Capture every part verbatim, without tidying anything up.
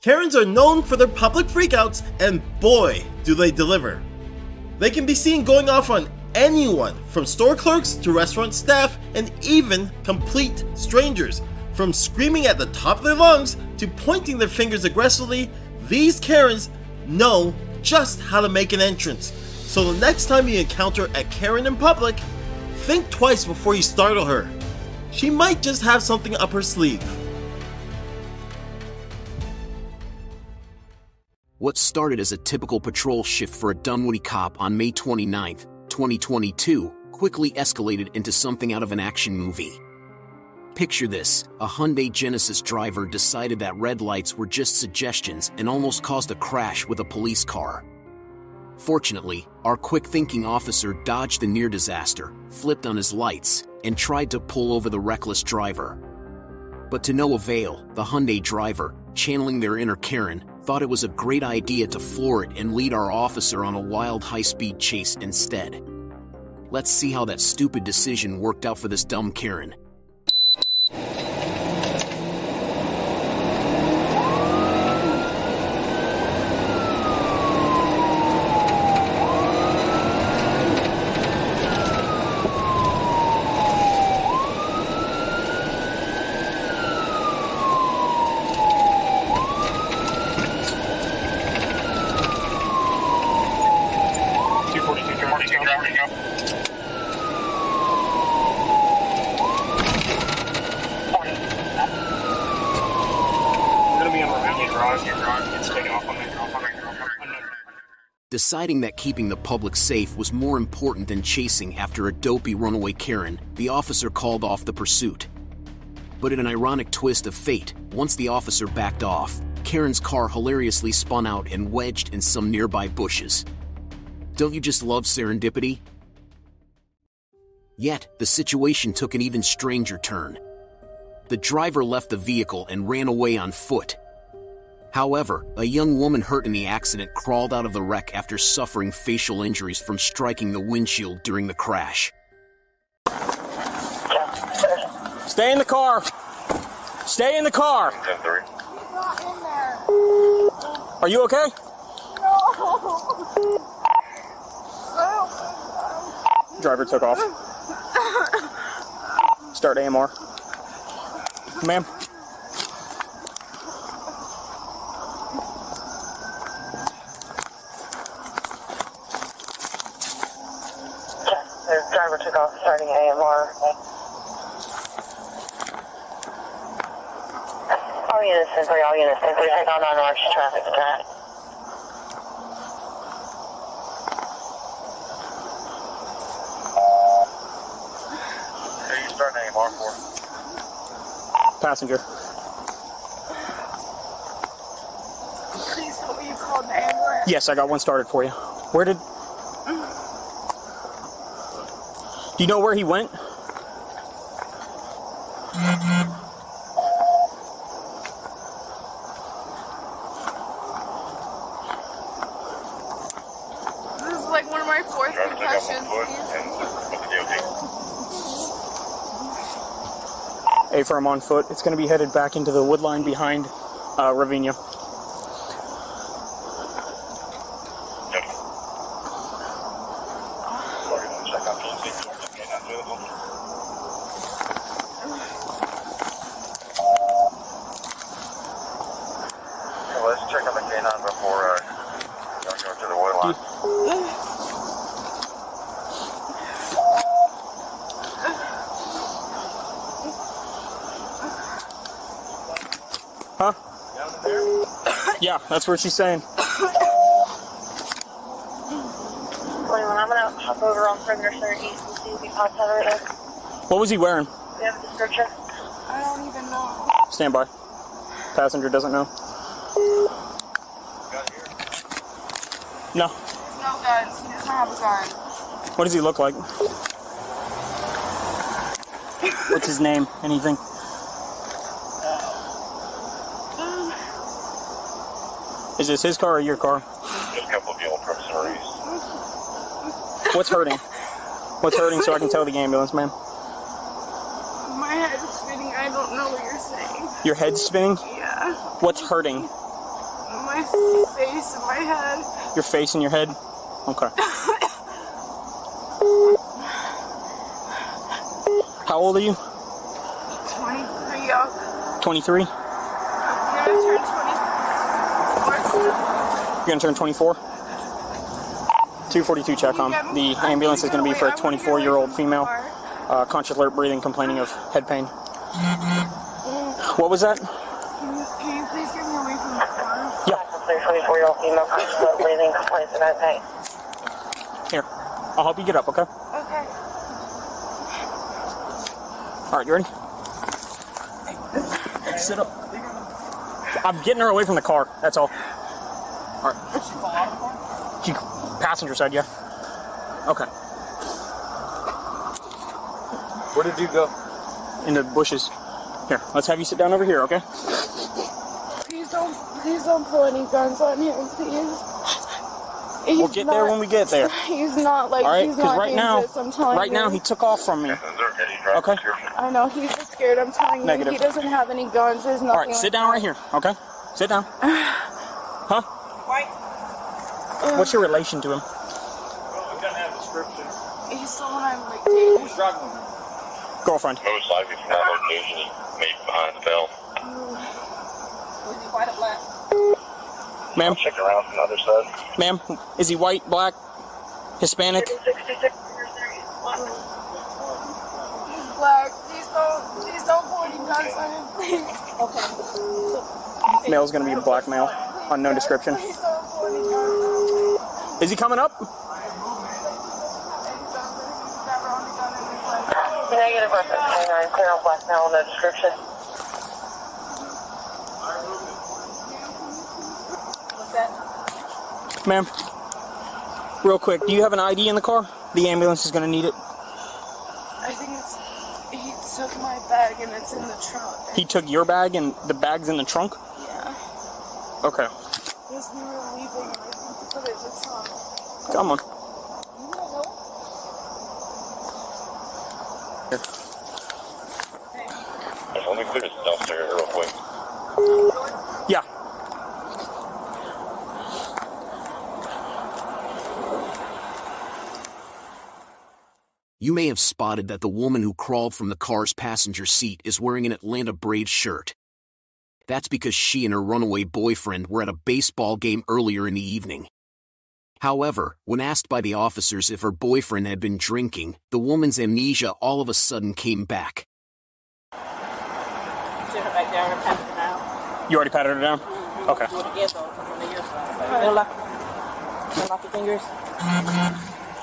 Karens are known for their public freakouts, and boy, do they deliver. They can be seen going off on anyone, from store clerks to restaurant staff, and even complete strangers. From screaming at the top of their lungs to pointing their fingers aggressively, these Karens know just how to make an entrance. So the next time you encounter a Karen in public, think twice before you startle her. She might just have something up her sleeve. What started as a typical patrol shift for a Dunwoody cop on May twenty-ninth, twenty twenty-two, quickly escalated into something out of an action movie. Picture this, a Hyundai Genesis driver decided that red lights were just suggestions and almost caused a crash with a police car. Fortunately, our quick-thinking officer dodged the near disaster, flipped on his lights, and tried to pull over the reckless driver. But to no avail, the Hyundai driver, channeling their inner Karen, thought it was a great idea to floor it and lead our officer on a wild high-speed chase instead. Let's see how that stupid decision worked out for this dumb Karen. Deciding that keeping the public safe was more important than chasing after a dopey runaway Karen, the officer called off the pursuit. But in an ironic twist of fate, once the officer backed off, Karen's car hilariously spun out and wedged in some nearby bushes. Don't you just love serendipity? Yet, the situation took an even stranger turn. The driver left the vehicle and ran away on foot. However, a young woman hurt in the accident crawled out of the wreck after suffering facial injuries from striking the windshield during the crash. Stay in the car. Stay in the car. ten three. He's not in there. Are you okay? No. Driver took off. Start A M R. Ma'am. Driver took off, starting A M R. All units, ten three, all units, ten three, take on on arch traffic attack. Who are you starting A M R for? Passenger. Please tell me you called an ambulance. Yes, I got one started for you. Where did... Do you know where he went? Mm-hmm. This is like one of my fourth concussions. A firm on foot. It's going to be headed back into the wood line behind uh, Ravinia. That's what she's saying. Caitlin, I'm going to hop over on perimeter thirty and see if he pops over there. What was he wearing? Do you have a description? I don't even know. Stand by. Passenger doesn't know. Got here. No. No guns. He doesn't have a gun. What does he look like? What's his name? Anything? Is this his car or your car? Just a couple of the old personaries. What's hurting? What's hurting so I can tell the ambulance, ma'am? My head's spinning. I don't know what you're saying. Your head's spinning? Yeah. What's hurting? my face and my head. Your face and your head? Okay. How old are you? twenty-three, yeah. twenty-three? I'm gonna turn twenty-four. You're gonna turn twenty-four? two forty-two check on. The ambulance is gonna be for a twenty-four-year-old female. Uh, conscious alert breathing, complaining of head pain. What was that? Can you please get me away from the car? Yeah. twenty-four-year-old female, conscious alert breathing, complaints of head pain. Here, I'll help you get up, okay? Okay. All right, you ready? Sit up. I'm getting her away from the car, that's all. All right. Did she fall out of the car? She, passenger side, yeah. Okay. Where did you go? In the bushes. Here, let's have you sit down over here, okay? Please don't, please don't pull any guns on him, please. He's we'll get not, there when we get there. He's not like, all right, he's not right dangerous, now, I'm telling right you. Right now, he took off from me. Okay? I know, he's just scared, I'm telling Negative. you. He doesn't have any guns, there's nothing. All right, sit like down that. right here, okay? Sit down. Huh? White. Um, What's your relation to him? Well, we don't have a description. He's someone I'm like dating. Who's driving with him? Girlfriend. Most likely from that location, he made behind the bell. Was he white or black? Ma'am? Check around from the other side. Ma'am, is he white, black, Hispanic? sixty-six years He's black. Please don't, please don't pull any guns on him, please. Okay. Male's gonna be a black male, unknown description. Is he coming up? Negative reference twenty-nine, clear on black male, no description. Ma'am, real quick, do you have an I D in the car? The ambulance is going to need it. I think it's, he took my bag and it's in the trunk. He took your bag and the bag's in the trunk? Yeah. Okay. Yes, we were leaving and I think he put it in the trunk. Come on. You don't know? Here. Hey. Let me clear this dumpster real quick. Yeah. You may have spotted that the woman who crawled from the car's passenger seat is wearing an Atlanta Braves shirt. That's because she and her runaway boyfriend were at a baseball game earlier in the evening. However, when asked by the officers if her boyfriend had been drinking, the woman's amnesia all of a sudden came back. You already patted her down? Okay. I'll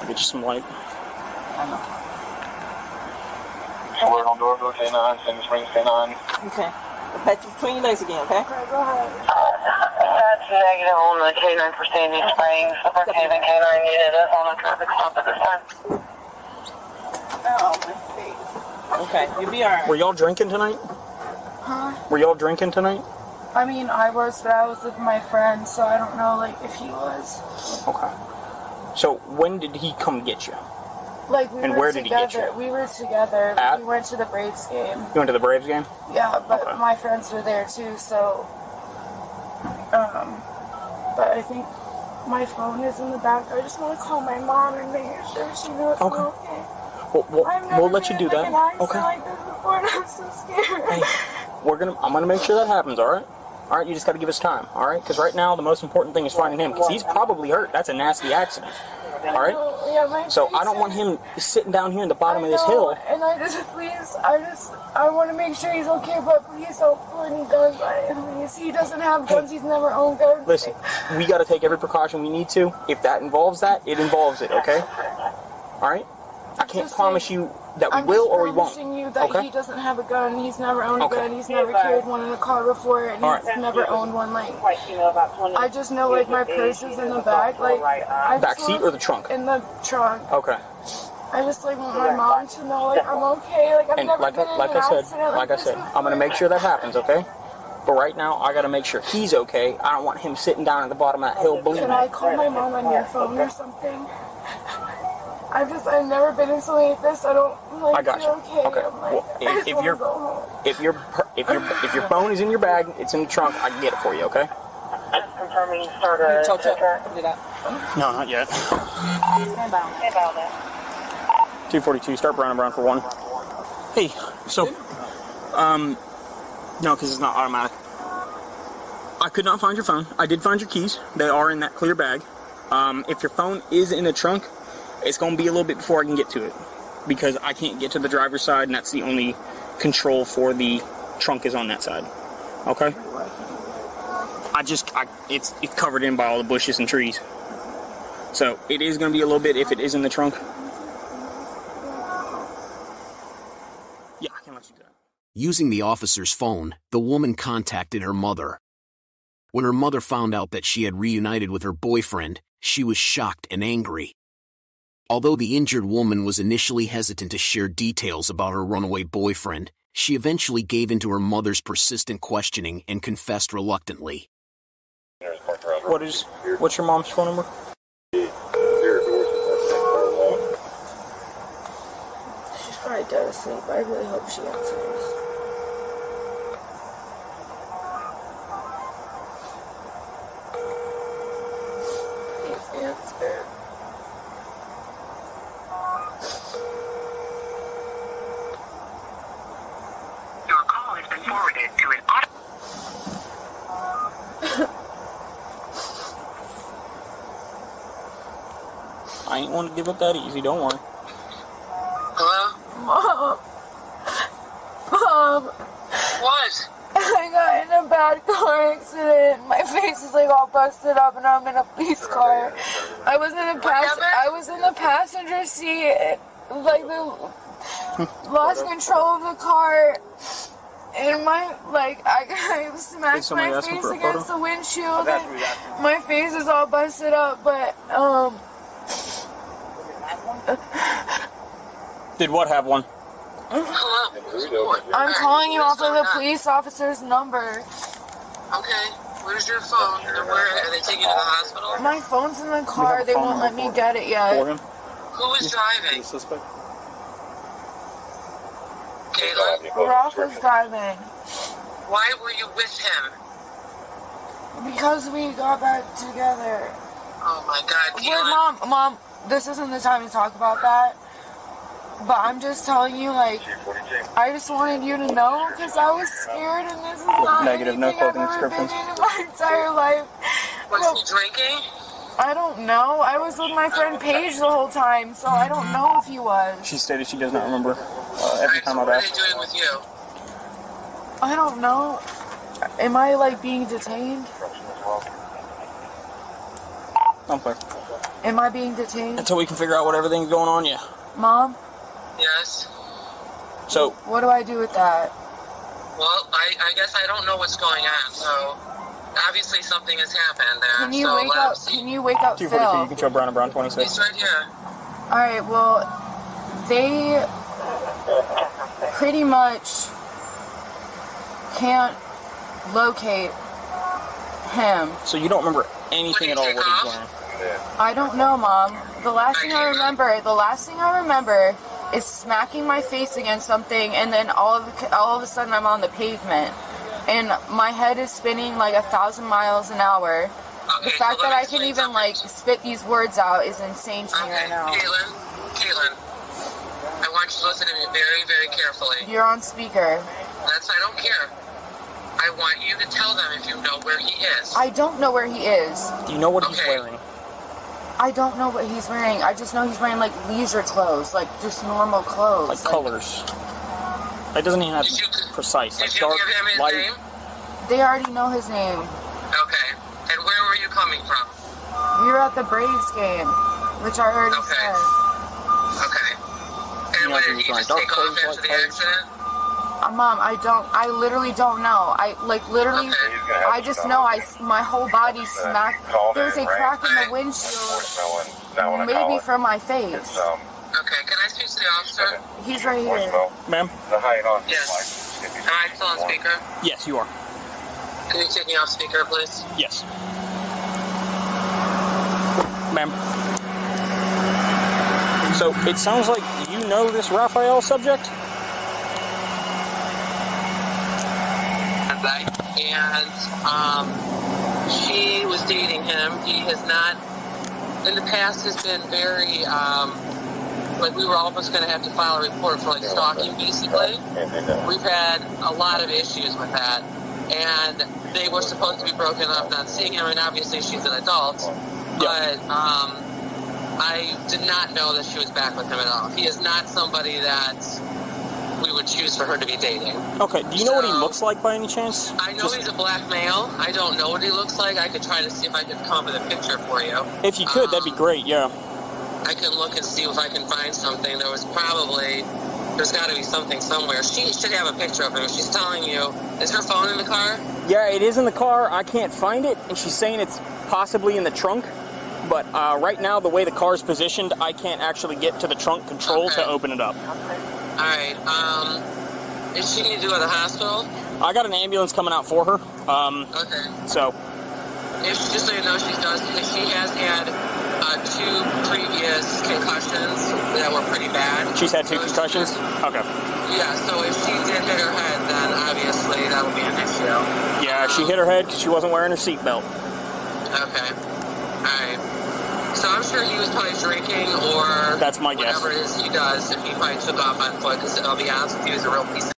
get you some light. I know. So we're on door, door ten nine, send us rings ten nine. Okay. Pat you between your legs again, okay? Okay, go ahead. That's negative on the K nine for standing springs. The first K nine unit is on a traffic stop at this time. Oh, my face. Okay, you'll be alright. Were y'all drinking tonight? Huh? Were y'all drinking tonight? I mean, I was, but I was with my friend, so I don't know, like, if he was. Okay. So, when did he come get you? Like we and were where together. Did he get you? We were together. At? We went to the Braves game. You went to the Braves game? Yeah, but okay. My friends were there too, so... Um, but I think my phone is in the back. I just want to call my mom and make sure she knows okay. I'm okay. Well, we'll, I've never we'll let you do that. Okay. Like this before, and I'm so scared. Hey, we're gonna, I'm going to make sure that happens, alright? Alright, you just got to give us time, alright? Because right now the most important thing is finding him, because he's probably hurt. That's a nasty accident. All right. Yeah, so I don't want him sitting down here in the bottom know, of this hill. And I just, please, I just, I want to make sure he's okay, but please don't pull any guns on him. He doesn't have guns. Hey, he's never owned guns. Listen, we got to take every precaution we need to. If that involves that, it involves it. Okay. All right. I can't just promise saying, you that we I'm will or we won't. I'm you that okay? He doesn't have a gun. He's never owned a okay. gun. He's never carried one in a car before, and right. he's never owned one. Like I just know, like my purse is in the back, like I back seat or the trunk. In the trunk. Okay. I just like want my mom to know, like I'm okay. Like I've and never like, been in like an I said, accident like, like I said, before. I'm gonna make sure that happens. Okay. But right now, I gotta make sure he's okay. I don't want him sitting down at the bottom of that hill bleeding. Can I call my mom on your phone or something? I've just, I've never been in something like this. I don't, like, I got you. Okay. okay. Like, well, if, if, your, if, your, if your if your if your phone is in your bag, it's in the trunk, I can get it for you, okay? Just confirming you started. Talk to her. Did I? No, not yet. Stand by. Stand by on that. two forty-two, start Brown and Brown for one. Hey, so, um, no, because it's not automatic. I could not find your phone. I did find your keys. They are in that clear bag. Um, if your phone is in the trunk, it's going to be a little bit before I can get to it, because I can't get to the driver's side, and that's the only control for the trunk is on that side. Okay? I just, I, it's, it's covered in by all the bushes and trees. So it is going to be a little bit if it is in the trunk. Yeah, I can let you do that. Using the officer's phone, the woman contacted her mother. When her mother found out that she had reunited with her boyfriend, she was shocked and angry. Although the injured woman was initially hesitant to share details about her runaway boyfriend, she eventually gave in to her mother's persistent questioning and confessed reluctantly. What is, what's your mom's phone number? She's probably dead asleep. I really hope she answers. I ain't want to give up that easy, don't worry. Hello? Mom! Mom! What? I got in a bad car accident. My face is like all busted up and I'm in a police car. I was in a pass I was in the passenger seat, like the lost control of the car. And my, like, I, I smashed my face against the windshield and my face is all busted up, but, um... Did what have one? I'm calling you off of the police officer's number. Okay, where's your phone? And where are they taking you to the hospital? My phone's in the car. They won't let me get it yet. For him? Who was driving? Suspect. Caleb? Ralph was driving. Why were you with him? Because we got back together. Oh my God, Caitlin. Wait, Mom, Mom, this isn't the time to talk about that. But I'm just telling you, like, I just wanted you to know because I was scared, and this is not negative, no clothing descriptions in my entire life. Was he drinking? I don't know. I was with my friend Paige the whole time, so I don't know if he was. She stated she does not remember uh, every time I've asked. What are they doing with you? I don't know. Am I, like, being detained? I'm clear. Am I being detained? Until we can figure out what everything's going on, yeah. Mom? Yes? So... what do I do with that? Well, I, I guess I don't know what's going on, so... obviously something has happened there. Can you so wake up, can you wake up, Phil? two forty-two, you can show Brown and Brown twenty-six. He's right here. Alright, well... they... pretty much... can't... locate... him. So you don't remember anything at all what he's wearing? I don't know, Mom. The last thing I remember, the last thing I remember is smacking my face against something, and then all of a, all of a sudden I'm on the pavement, and my head is spinning like a thousand miles an hour. Okay, the fact so that I can even something. like spit these words out is insane to me okay, right now. Caitlin, Caitlin, I want you to listen to me very, very carefully. You're on speaker. That's I don't care. I want you to tell them if you know where he is. I don't know where he is. Do you know what okay. he's wearing? I don't know what he's wearing. I just know he's wearing, like, leisure clothes. Like, just normal clothes. Like, like colors. That doesn't even have to be precise. Did like you dark, give him his light. name? They already know his name. Okay. And where were you coming from? We were at the Braves game, which I already okay. said. Okay. And you know, what did he, he just take off after the colors. accident? Uh, Mom, I don't, I literally don't know. I, like, literally, okay. I just know I, my whole body smacked. There's a crack in the windshield, maybe from my face. Okay, can I speak to the officer? He's right here. Ma'am? Yes. Am I still on speaker? Yes, you are. Can you take me off speaker, please? Yes. Ma'am? So, it sounds like you know this Raphael subject? And um, she was dating him. He has not, in the past, has been very, um, like, we were almost going to have to file a report for, like, stalking, basically. We've had a lot of issues with that. And they were supposed to be broken up, not seeing him. And obviously, she's an adult. But um, I did not know that she was back with him at all. He is not somebody that we would choose for her to be dating. Okay, do you know so, what he looks like by any chance? I know Just... he's a black male. I don't know what he looks like. I could try to see if I could come up with a picture for you. If you could, um, that'd be great, yeah. I could look and see if I can find something. There was probably, there's got to be something somewhere. She should have a picture of him. She's telling you, is her phone in the car? Yeah, it is in the car. I can't find it, and she's saying it's possibly in the trunk. But uh, right now, the way the car's positioned, I can't actually get to the trunk control okay. to open it up. Okay. All right, um, is she need to go to the hospital? I got an ambulance coming out for her. Um, okay. So. If, just so you know, she does, she has had uh, two previous concussions that were pretty bad. She's had two so concussions? She, okay. Yeah, so if she did hit her head, then obviously that would be an issue. Yeah, um, she hit her head because she wasn't wearing her seatbelt. Okay. All right. So I'm sure he was probably drinking or That's my guess. whatever it is he does, and he probably took off on foot, because I'll be honest with you, he was a real piece of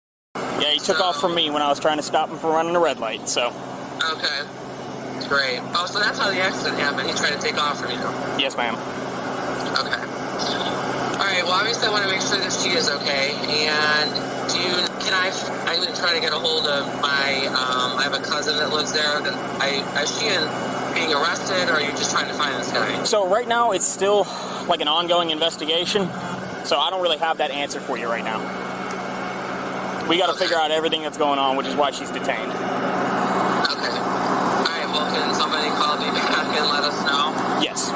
Yeah, he took so. off from me when I was trying to stop him from running a red light, so. Okay, great. Oh, so that's how the accident happened. He tried to take off from you? Yes, ma'am. Okay. All right, well, obviously I want to make sure that she is okay, and do you, can I, I'm going to try to get a hold of my, um, I have a cousin that lives there, that I, I she and... being arrested, or are you just trying to find this guy? So right now it's still like an ongoing investigation, so I don't really have that answer for you right now. We got to okay. figure out everything that's going on, which is why she's detained. Okay. Alright, well, can somebody call me back and let us know? Yes.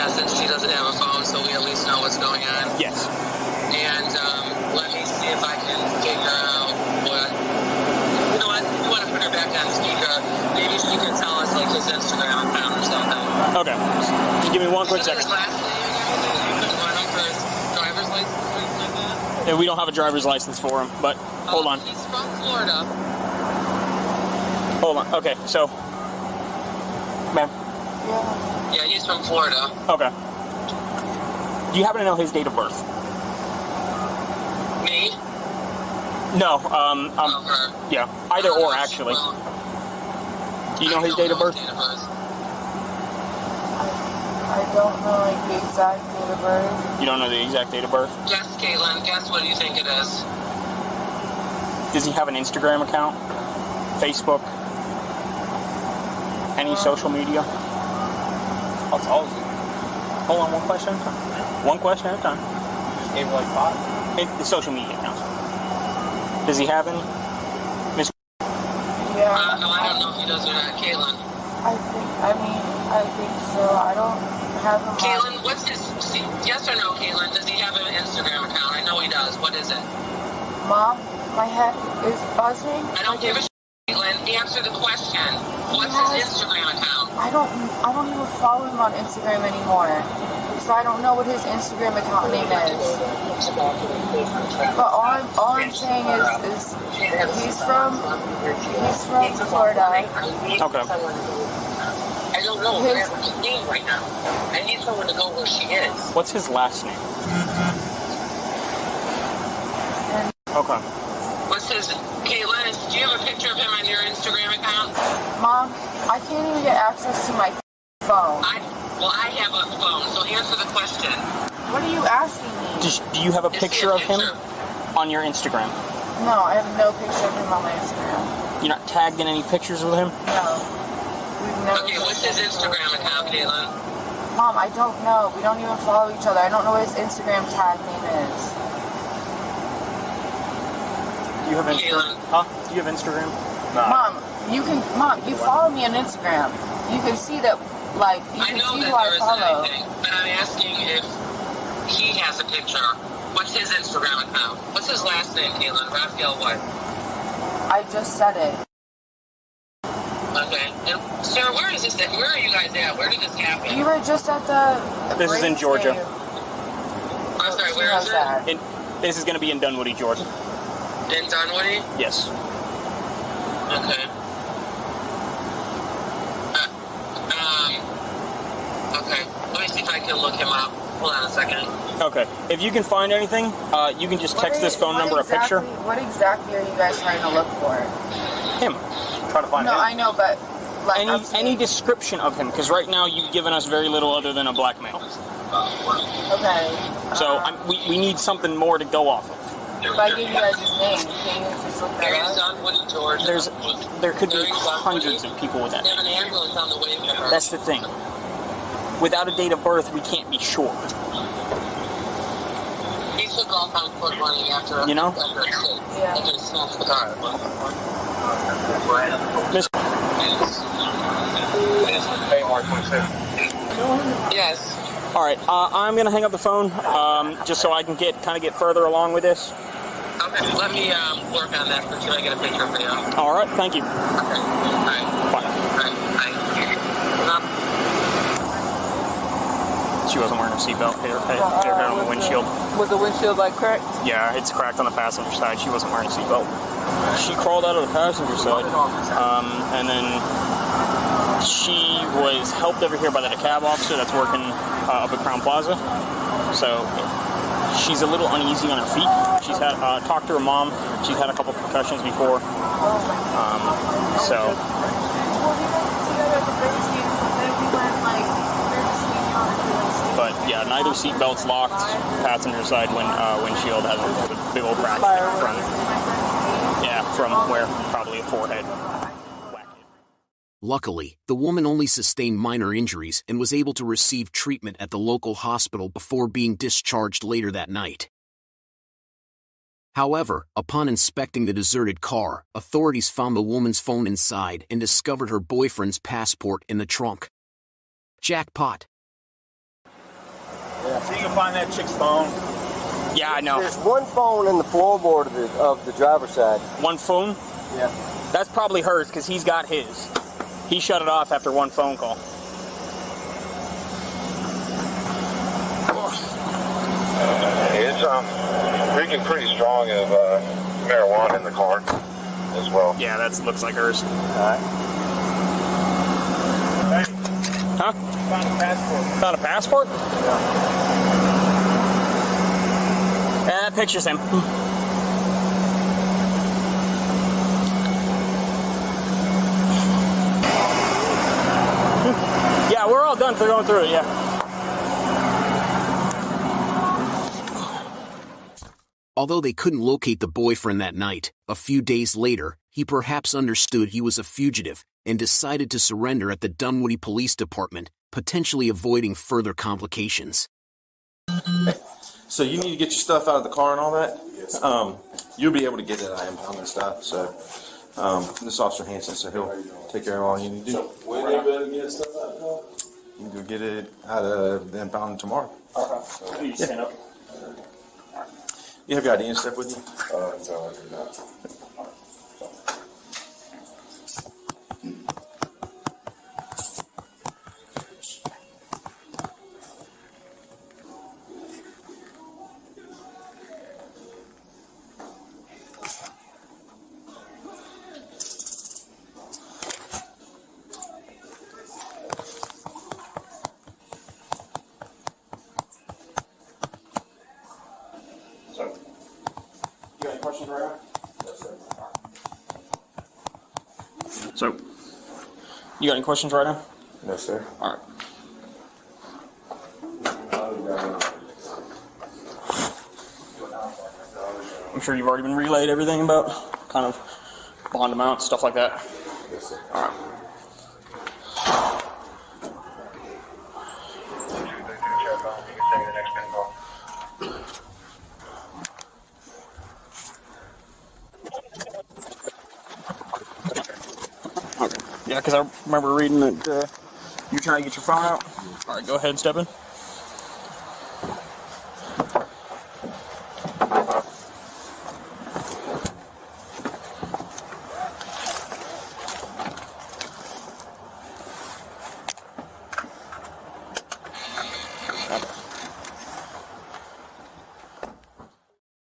Yeah, since she doesn't have a phone, so we at least know what's going on. Yes. And um, let me see if I can figure out what... You know what? You want to put her back on speaker. Maybe she can tell us, like, his Instagram account or something. Okay. Just give me one quick second. Yeah, we don't have a driver's license for him, but hold on. He's from Florida. Hold on. Okay, so. Ma'am? Yeah, he's from Florida. Okay. Do you happen to know his date of birth? Me? No, um, um oh, yeah, either oh, or, actually. Well, Do you know I his date of birth? Date of birth. I, I don't know, like, the exact date of birth. You don't know the exact date of birth? Guess, Caitlin. Guess what you think it is. Does he have an Instagram account? Facebook? Any um, social media? I'll tell you. Hold on, one question at a time. One question at a time. Just gave like five. It, the social media accounts. Does he have any? Miss? Yeah. Uh, no, I don't know if he does or not. Caitlin. I think, I mean, I think so. I don't have him. Caitlin, on. what's his, see, yes or no, Caitlin, does he have an Instagram account? I know he does. What is it? Mom, my head is buzzing. I don't give a shit, Caitlin. Answer the question. What's his Instagram account? I don't, I don't even follow him on Instagram anymore. So I don't know what his Instagram account name is. But all I'm, all I'm saying is, is he's from he's from Florida. Okay. I don't know his name right now. I need someone to go where she is. What's his last name? And okay. What's his? Caitlin, do you have a picture of him on your Instagram account? Mom, I can't even get access to my phone. I, Well, I have a phone, so answer the question. What are you asking me? Just, do you have a Is picture a of picture? him on your Instagram? No, I have no picture of him on my Instagram. You're not tagged in any pictures with him? No. We've never okay, what's his Instagram account, Caitlin? Mom, I don't know. We don't even follow each other. I don't know what his Instagram tag name is. Do you have Instagram? Huh? Do you have Instagram? No. Mom, you can. Mom, you follow me on Instagram. You can see that. Like, you I know that there isn't anything, but I'm asking if he has a picture. What's his Instagram account? What's his last name, Caitlin? Raphael White. I just said it. Okay. And, sir, where is this at? Where are you guys at? Where did this happen? You were just at the... This is in Georgia. State. I'm sorry, where is that? it? In, this is going to be in Dunwoody, Georgia. In Dunwoody? Yes. Okay. I can look him up. Hold on a second. Okay. If you can find anything, uh, you can just text is, this phone number exactly, a picture. What exactly are you guys trying to look for? Him. I'm trying to find no, him. No, I know, but... Like, any upstate. any description of him, because right now you've given us very little other than a black male. Okay. So um, I'm, we, we need something more to go off of. If I give you guys his name, can you just look that up? There's, there could be hundreds of people with that name. That's the thing. Without a date of birth, we can't be sure. He took off on foot running after us. You know? Yeah. And just smashed the car. Miss Yes. All right, uh, I'm gonna hang up the phone, um, just so I can get kind of get further along with this. Okay, let me um, work on that until I get a picture for you. All right, thank you. Okay, all right, bye. All right, bye. She wasn't wearing a seatbelt. Her hair on the windshield. Was the windshield like cracked? Yeah, it's cracked on the passenger side. She wasn't wearing a seatbelt. She crawled out of the passenger side, um, and then. She was helped over here by the DeKalb officer that's working uh, up at Crown Plaza. So she's a little uneasy on her feet. She's had uh, talked to her mom. She's had a couple concussions before. Um, so. But yeah, neither seatbelt's locked. Passenger side wind, uh, windshield has a big old crack in front. Yeah, from where? Probably a forehead. Luckily, the woman only sustained minor injuries and was able to receive treatment at the local hospital before being discharged later that night. However, upon inspecting the deserted car, authorities found the woman's phone inside and discovered her boyfriend's passport in the trunk. Jackpot. Yeah, so you can find that chick's phone. Yeah, I know. There's one phone in the floorboard of the, of the driver's side. One phone? Yeah. That's probably hers because he's got his. He shut it off after one phone call. It's um, reeking pretty strong of uh, marijuana in the car as well. Yeah, that looks like hers. All right. Huh? Found a passport. Found a passport? Yeah. Yeah, that picture's him. Yeah, we're all done for going through it, yeah. Although they couldn't locate the boyfriend that night, a few days later, he perhaps understood he was a fugitive and decided to surrender at the Dunwoody Police Department, potentially avoiding further complications. So you need to get your stuff out of the car and all that? Yes. Um, you'll be able to get that item on their stuff, so... Um, this is Officer Hanson, so he'll take care of all you need to do. So, when are you going to get stuff out of the car? You can go get it out of the impound tomorrow. Okay. So, you stand up. You have your I D and stuff with you? Uh, no, I do not. So, you got any questions right now? No, sir. All right. I'm sure you've already been relayed everything about kind of bond amount, stuff like that. Yes, sir. All right. Yeah, because I remember reading that uh, you're trying to get your phone out. All right, go ahead and step in.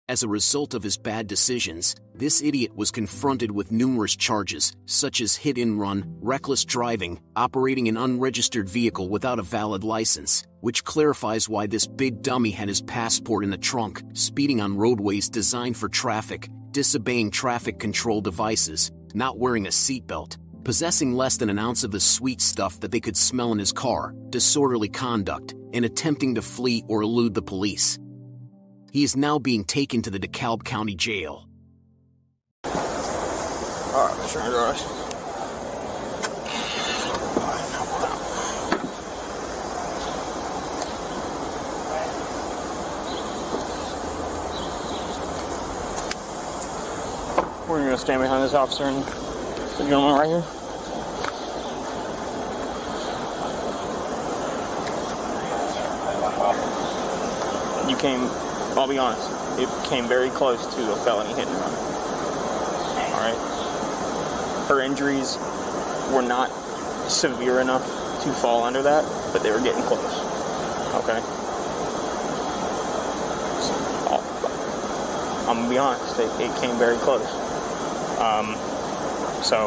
As a result of his bad decisions, This idiot was confronted with numerous charges, such as hit and run, reckless driving, operating an unregistered vehicle without a valid license, which clarifies why this big dummy had his passport in the trunk, speeding on roadways designed for traffic, disobeying traffic control devices, not wearing a seatbelt, possessing less than an ounce of the sweet stuff that they could smell in his car, disorderly conduct, and attempting to flee or elude the police. He is now being taken to the DeKalb County Jail. All right, that's right, guys. All right, now we're out. We're going to stand behind this officer and the gentleman right here. You came, I'll be honest, it came very close to a felony hit and run. All right? Her injuries were not severe enough to fall under that, but they were getting close. Okay? So, I'll, I'm going to be honest, it, it came very close. Um, so,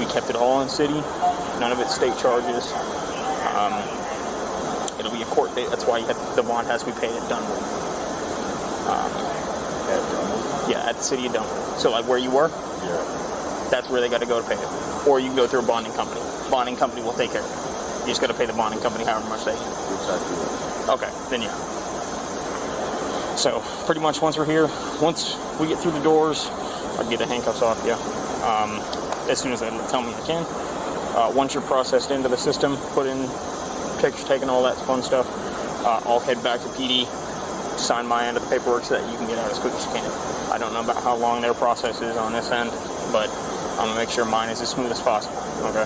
we kept it all in city, none of it's state charges. Um, it'll be a court date, that's why you have, the bond has to be paid at Dunwoody. Um, yeah, at the city of Dunwoody. So, like where you were? Yeah. That's where they got to go to pay it. Or you can go through a bonding company. Bonding company will take care of it. You just got to pay the bonding company however much they do. Okay, then yeah. So, pretty much once we're here, once we get through the doors, I'll get the handcuffs off, yeah. Um, as soon as they tell me I can. Uh, once you're processed into the system, put in pictures, taken, all that fun stuff, uh, I'll head back to P D, sign my end of the paperwork so that you can get out as quick as you can. I don't know about how long their process is on this end, but I'm gonna make sure mine is as smooth as possible. Okay.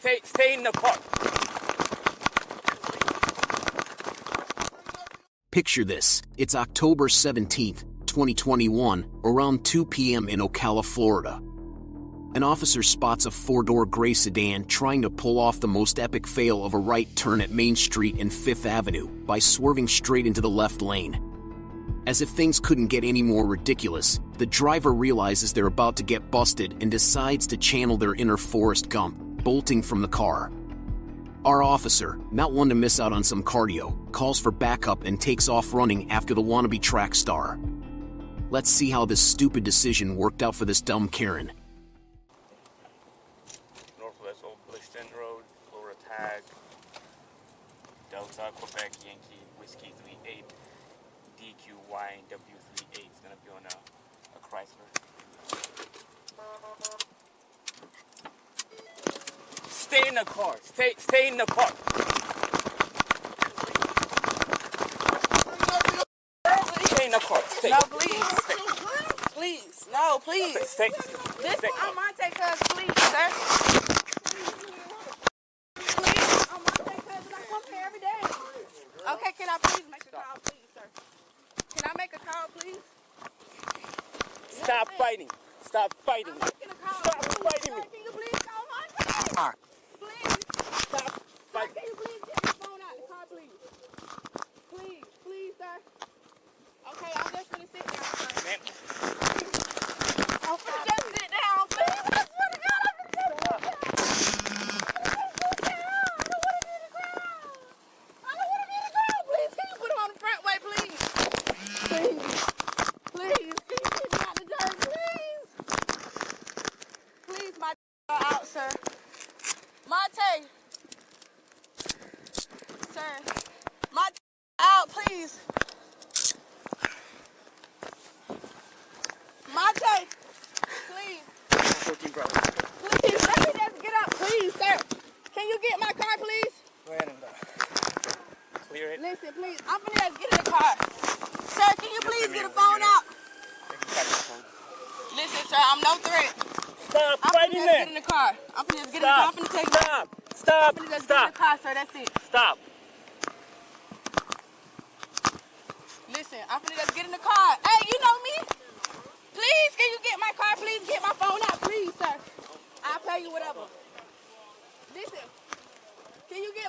Stay, stay in the park. Picture this: it's October seventeenth, twenty twenty-one, around two p m in Ocala, Florida. An officer spots a four-door gray sedan trying to pull off the most epic fail of a right turn at Main Street and Fifth Avenue by swerving straight into the left lane. As if things couldn't get any more ridiculous, the driver realizes they're about to get busted and decides to channel their inner Forrest Gump, bolting from the car. Our officer, not one to miss out on some cardio, calls for backup and takes off running after the wannabe track star. Let's see how this stupid decision worked out for this dumb Karen. Northwest Old Blishton Road, Florida Tag, Delta, Quebec, Yankee, Whiskey three eight. D Q Y W three eight is gonna be on a, a Chrysler. Stay in the car. Stay, stay in the car. Stay in the car. Stay. No, please. Please. No, please. Stay. This is on my take us, please, sir. Please, on my take us. I come here every day. Okay, can I please make a call, please? Can I make a call, please? Stop fighting. Stop fighting. I'm making a call. Stop fighting me. Can you please call my car? Please. Stop fighting. Can you please get your phone out of the car, please? Please, please, sir. Okay, I'm just going to sit down, sir. Ma'am. I'm going to just sit down, please. I swear to God, I'm going to sit down.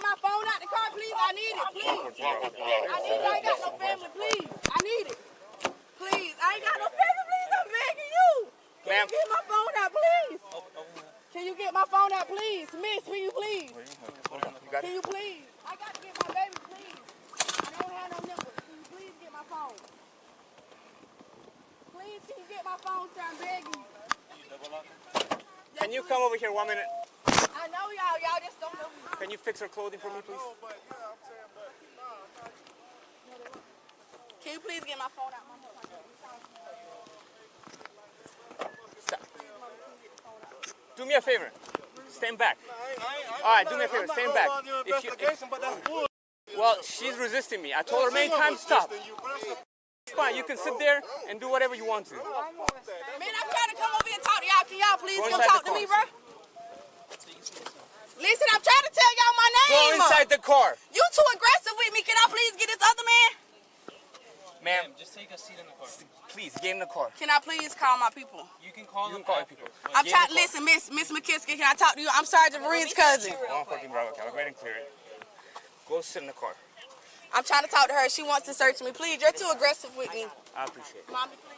my phone out the car, please? I need it, please. I need it. I ain't got no family, please. I need it. Please. I ain't got no family, please. I'm begging you. Can you get my phone out, please? Can you get my phone out, please? Miss, will you please? Can you please? I got to get my baby, please. I don't have no number. Can you please get my phone? Please, can you get my phone, sir? I'm begging you. Can you come over here one minute? I know y'all, y'all just don't know me. Can you fix her clothing for me, please? Can you please get my phone out? Stop. Do me a favor. Stand back. All right, do me a favor. Stand back. If you, if, well, she's resisting me. I told her many times, stop. It's fine. You can sit there and do whatever you want to. Man, I'm trying to come over and talk to y'all. Can y'all please come talk to me, bro? Listen, I'm trying to tell y'all my name. Go inside the car. You too aggressive with me. Can I please get this other man? Ma'am, just take a seat in the car. Please, get in the car. Can I please call my people? You can call you them. You can call people. I'm trying. Listen, Miss Miss McKissick, can I talk to you? I'm Sergeant Marine's cousin. One fucking bravo. Can I go ahead and clear it? Go sit in the car. I'm trying to talk to her. She wants to search me. Please, you're too aggressive with me. I appreciate it. Mommy, please.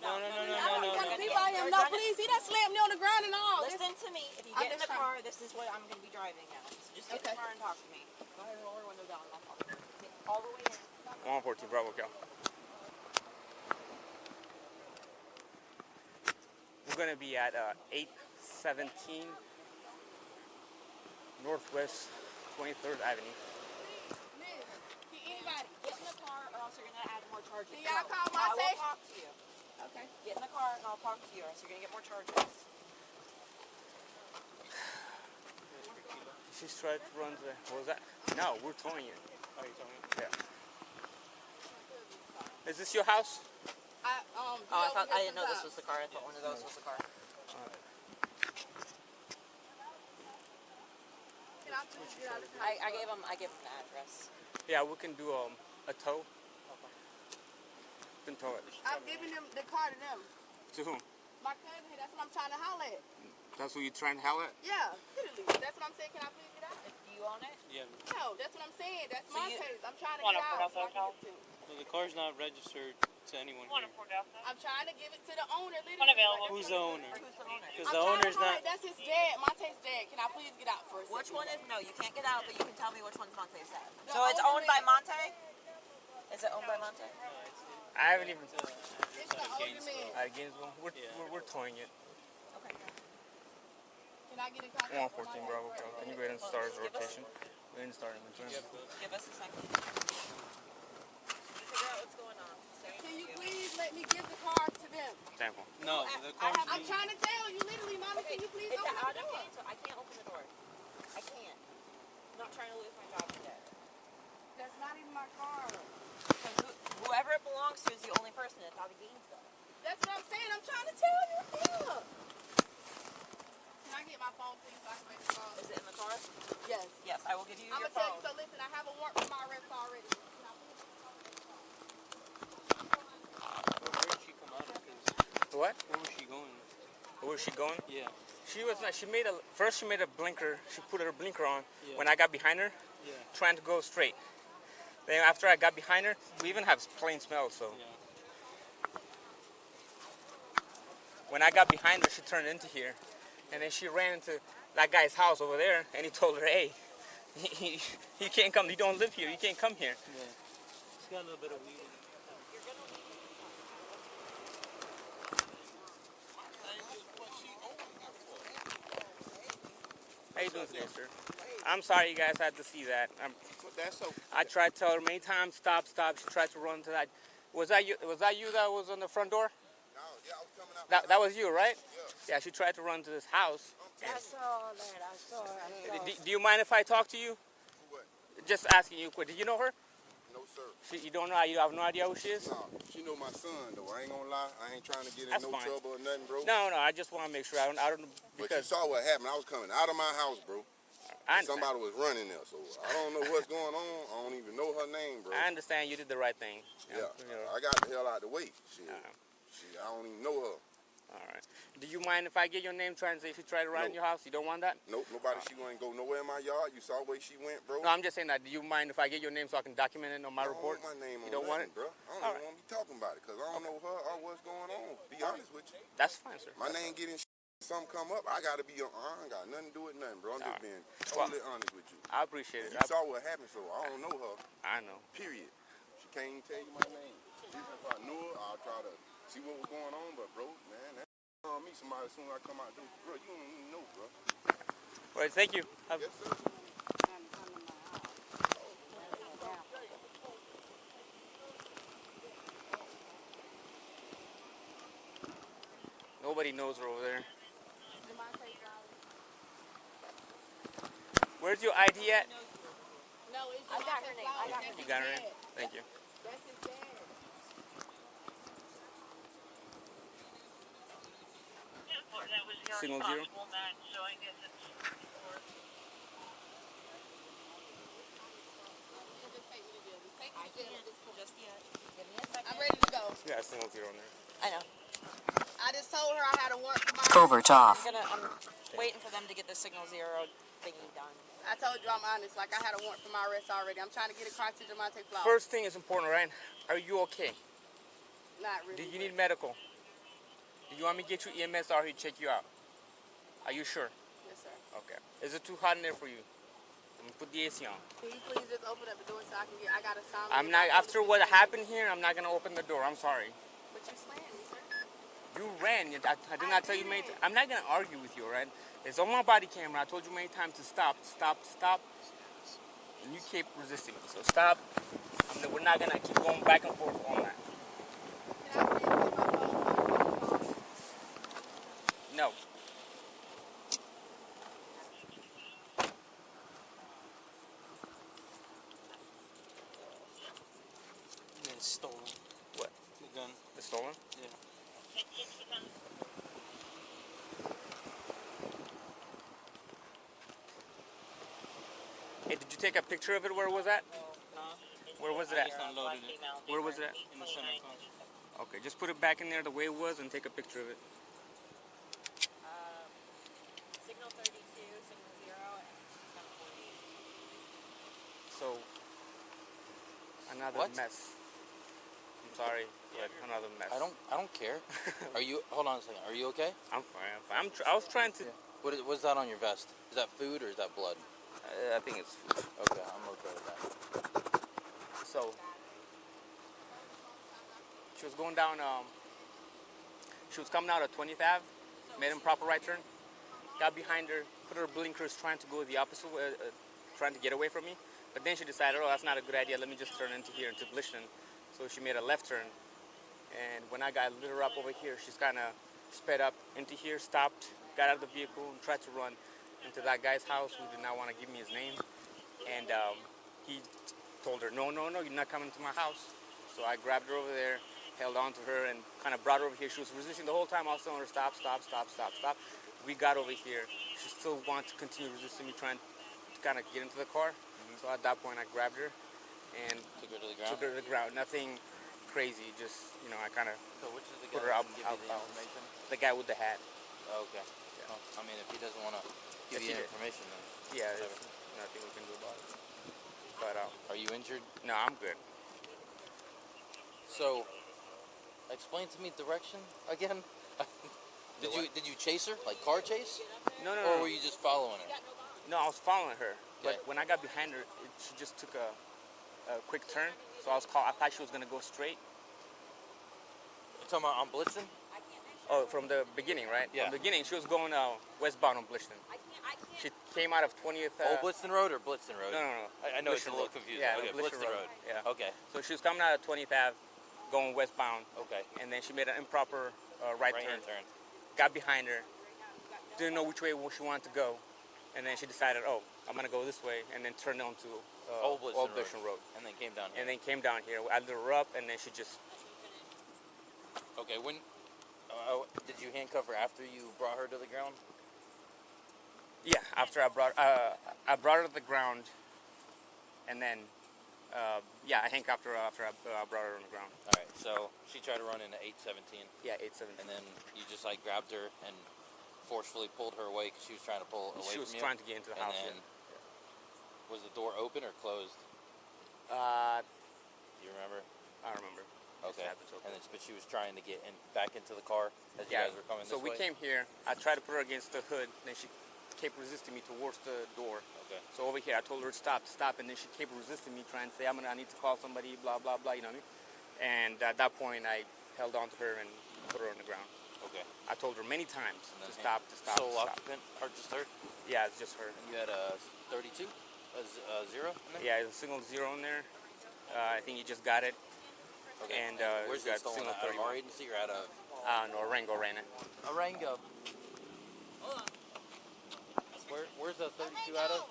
No, no, no, no, no, no. no, no, no, no please, he done slammed me on the ground and all. Listen to me. If you get in the car, this is what I'm going to be driving now. So just get okay. in the car and talk to me. Go ahead and roll your window down. I'll talk to you. All the way in. one fourteen, bravo, Cal. We're going to be at uh, eight seventeen Northwest twenty-third Avenue. Miss, can anybody get in the car or else you're going to add more charges? Can y'all call my station? I will talk to you. Okay. Get in the car and I'll talk to you, or else you're gonna get more charges. She's tried to run the. What was that? No, we're towing you. Oh, you're towing you? Yeah. Is this your house? I um. Oh, I thought I didn't know this was the car. I thought one of those was the car. I I gave him I gave him the address. Yeah, we can do um a tow. I've given them the car to them. To whom? My cousin. That's what I'm trying to holler at. That's who you're trying to holler at? Yeah, literally. That's what I'm saying. Can I please get out? Do you own it? Yeah. No, that's what I'm saying. That's so my case. I'm trying to get out. So well, the car's not registered to anyone here. I'm trying to give it to the owner. Literally. Who's the owner? Because the owner's not. That's his dad. Monte's dad. Can I please get out first? Which one is? No, you can't get out, but you can tell me which one's Monte's dad. So it's owned by Monte? Is it owned by Monte? I haven't even told Gainesville. We're, yeah. we're, we're towing it. Okay. Can I get a copy? one fourteen Bravo. Can you go ahead and start the rotation? We didn't start in the turn. Give us a second. Figure out what's going on. Can you please let me give the car to them? Sample. No, the car. I'm trying to tell you, literally, Mama. Can you please open the door? I can't open the door. I can't. I'm not trying to lose my job today. That's not even my car. Whoever it belongs to is the only person that's out of Gainesville. That's what I'm saying. I'm trying to tell you. Look. Can I get my phone, please? So I can make the call. Is it in the car? Yes. Yes, I will give you I'm your phone. I'm going to tell you. So listen, I have a warrant for my arrest already. Can I please call the phone? Where did she come out of? What? Where was she going? Where was she going? Yeah. She was not. She made a. First, she made a blinker. She put her blinker on yeah. when I got behind her, yeah. trying to go straight. Then after I got behind her, we even have plain smell, so. Yeah. When I got behind her, she turned into here. And then she ran into that guy's house over there, and he told her, hey, you can't come, you don't live here, you can't come here. Yeah. She's got a little bit of weed. How you doing today, sir? I'm sorry you guys had to see that. I'm, That's okay. I tried to tell her many times, stop, stop. She tried to run to that. Was that you? Was that you that was on the front door? No, yeah, I was coming out. That, that was you, right? Yeah. Yeah. She tried to run to this house. I saw that. I saw her. I saw do, do you mind if I talk to you? What? Just asking you quick. Did you know her? No, sir. She, you don't know? You have no idea who she is? No. She know my son, though. I ain't gonna lie. I ain't trying to get in That's no fine. trouble or nothing, bro. No, no. I just want to make sure. I don't. I don't. But you saw what happened. I was coming out of my house, bro. Somebody was running there, so I don't know what's going on. I don't even know her name, bro. I understand you did the right thing. Yeah, you know. I got the hell out of the way. Shit. Uh-huh. Shit, I don't even know her. All right. Do you mind if I get your name trying to say if you try to ride no. in your house? You don't want that? Nope. Nobody, right. She going to go nowhere in my yard. You saw where she went, bro. No, I'm just saying that. Do you mind if I get your name so I can document it on my I report? Don't want my name you on don't nothing, want it? Bro. I don't All right. want to be talking about it because I don't okay. know her or what's going on. Be honest with you. That's fine, sir. My That's name fine. Getting sh something come up, I got to be on. I ain't got nothing to do with nothing, bro. I'm All just right. being totally well, honest with you. I appreciate it. You I saw what happened, so I don't know her. I know. Period. She can't even tell you my name. Even if I knew her, I'll try to see what was going on, but, bro, man, that on me somebody as soon as I come out. Dude, bro, you don't even know, bro. All right, thank you. Have yes, sir. Nobody knows her over there. Where's your I D at? No, it's I got her name. I got her name. You got her name? Thank you. That's his dad. Single zero. I'm ready to go. Yeah, single zero on there. I know. I just told her I had a warrant for my covert off. I'm, gonna, I'm waiting for them to get the signal zero thingy done. I told you I'm honest. Like, I had a warrant for my arrest already. I'm trying to get a car to Jermonte Flowers. First thing is important, right? Are you okay? Not really. Do you need medical? Do you want me to get you E M S out here to check you out? Are you sure? Yes, sir. Okay. Is it too hot in there for you? Let me put the A C on. Can you please just open up the door so I can get, I got a sign. I'm not, after what happened here, I'm not going to open the door. I'm sorry. But you slammed me, sir. You ran. I, I did not tell you many times. I'm not going to argue with you, all right? It's on my body camera. I told you many times to stop, stop, stop. And you keep resisting me. So stop. I mean, we're not going to keep going back and forth on that. Can I please get my phone? No. Stolen? Yeah. Hey, did you take a picture of it? Where was that? No. Where was it at? Where was it at? In the center console. Okay, just put it back in there the way it was and take a picture of it. Signal thirty-two, signal zero, and seven forty. So, another what? mess. I'm sorry. But another mess. I don't. I don't care. Are you? Hold on a second. Are you okay? I'm fine. I'm fine. I'm tr I was trying to. Yeah. What is? What's that on your vest? Is that food or is that blood? Uh, I think it's food. Okay, I'm okay with that. So she was going down. Um, she was coming out of twentieth Ave, made a proper right turn, got behind her, put her blinkers, trying to go the opposite way, uh, uh, trying to get away from me. But then she decided, oh, that's not a good idea. Let me just turn into here into Blishton. So she made a left turn. And when I got lit her up over here, she's kind of sped up into here, stopped, got out of the vehicle, and tried to run into that guy's house who did not want to give me his name. And um, he told her, no, no, no, you're not coming to my house. So I grabbed her over there, held on to her, and kind of brought her over here. She was resisting the whole time. I was telling her, stop, stop, stop, stop, stop. We got over here. She still wanted to continue resisting me, trying to kind of get into the car. Mm-hmm. So at that point, I grabbed her and took her to the ground. Took her to the ground. Nothing crazy, just, you know, I kind of so which is the guy put her out, out the, information? the guy with the hat. Oh, okay. Yeah. Well, I mean, if he doesn't want to give you information, then yeah, there's nothing we can do about it. But um, are you injured? No, I'm good. So, explain to me direction again. did you did you chase her, like car chase? No, no. Or no. were you just following her? No, I was following her. Okay. But when I got behind her, it, she just took a. a quick turn, so I was called. I thought she was gonna go straight. You're talking about on Blitzen? Oh, from the beginning, right? Yeah. From the beginning, she was going uh, westbound on Blishton. I can't, I can't. She came out of twentieth. Uh, Old Blitzen Road or Blitzen Road? No, no, no. I, I know Blishton it's a little confusing. Yeah, okay, no, Blitzen, Blitzen Road. Road. Yeah. Okay. So she was coming out of twentieth Ave, going westbound. Okay. And then she made an improper uh, right, right turn, turn. Got behind her. Didn't know which way she wanted to go, and then she decided, oh, I'm gonna go this way, and then turned onto Uh, Old Blishton Road. Road. And then came down here. And then came down here. I lit her up, and then she just... Okay, when... Uh, did you handcuff her after you brought her to the ground? Yeah, after I brought... Uh, I brought her to the ground, and then Uh, yeah, I handcuffed her after I uh, brought her on the ground. All right, so she tried to run into eight seventeen. Yeah, eight seventeen. And then you just, like, grabbed her and forcefully pulled her away because she was trying to pull away from you? She was trying to get into the house, yeah. Was the door open or closed? Uh, Do you remember? I remember. Okay. And then, but she was trying to get in, back into the car as yeah. you guys were coming so this way? So we came here. I tried to put her against the hood, and then she kept resisting me towards the door. Okay. So over here, I told her to stop, stop, and then she kept resisting me, trying to say, I'm gonna, I need to call somebody, blah, blah, blah, you know what I mean? And at that point, I held on to her and put her on the ground. Okay. I told her many times to stop, to stop, to stop. Sole occupant, or just her? Yeah, it's just her. And you had a thirty-two? A z uh, zero in there? Yeah, a single zero in there. Uh, I think you just got it. Okay. And, uh, and where's that stolen? Out of our agency or out of? Uh, no, Arango ran it. Arango. Where, where's the thirty-two out of?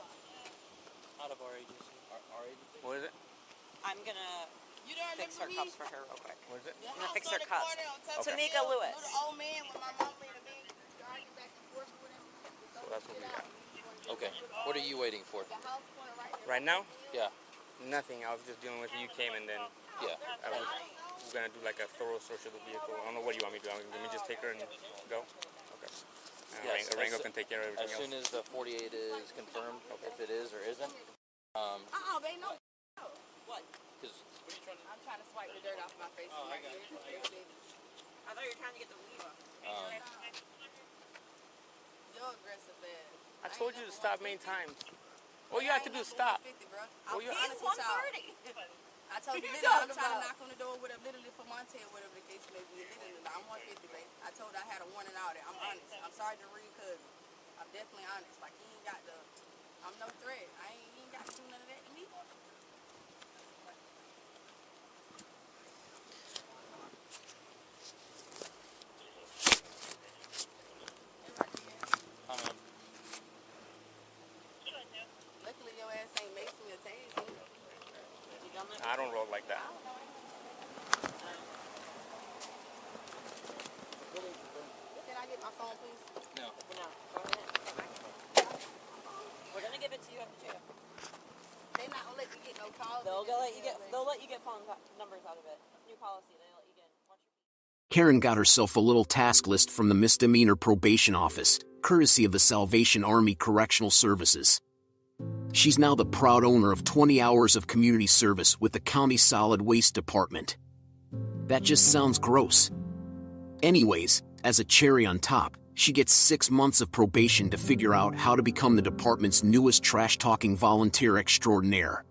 Out of our agency. Our, our agency? What is it? I'm going to fix her cuffs for her real quick. What is it? I'm going to fix her cuffs. Okay. Tamika Lewis. So that's what we got. Okay. What are you waiting for? Right now? Yeah. Nothing. I was just dealing with you came and then yeah. I was going to do like a thorough search of the vehicle. I don't know what you want me to do. Let me just take her and go? Okay. And yes, Arango can take care of everything else. As soon as the forty-eight is confirmed, okay. if it is or isn't. Um, uh-uh, they know. What? Because I'm trying to swipe the dirt off my face. Oh, I, got you. I, got you. I thought you were trying to get the weave off. Um, You're aggressive, man. I told you to stop many times. All you have to do is stop. All you have to do is stop. I told you, literally, I'm trying to knock on the door, whatever, literally for Monte, whatever the case may be. Literally, I'm one fifty, babe. I told her I had a warning out there. I'm honest. I'm sorry to read, because I'm definitely honest. Like, he ain't got the, I'm no threat. I ain't, he ain't got to do none of that to me. I don't roll like that. Can I get my phone, please? No. No. Go ahead. We're gonna give it to you at the jail. They're not gonna let you get no calls. They'll let you get. They'll let you get phone numbers out of it. New policy. They'll let you get. Karen got herself a little task list from the Misdemeanor Probation Office, courtesy of the Salvation Army Correctional Services. She's now the proud owner of twenty hours of community service with the County Solid Waste Department. That just sounds gross. Anyways, as a cherry on top, she gets six months of probation to figure out how to become the department's newest trash-talking volunteer extraordinaire.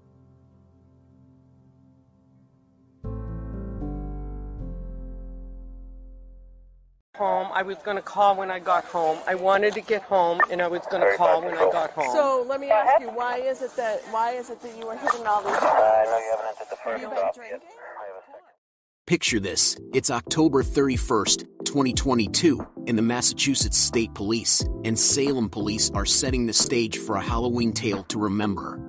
Home. I was going to call when I got home. I wanted to get home, and I was going to call when I got home. So let me ask you, why is it that why is it that you were hitting all these? Uh, I know you haven't hit the first have you been drinking? Picture this: it's October thirty-first, twenty twenty-two, and the Massachusetts State Police and Salem Police are setting the stage for a Halloween tale to remember.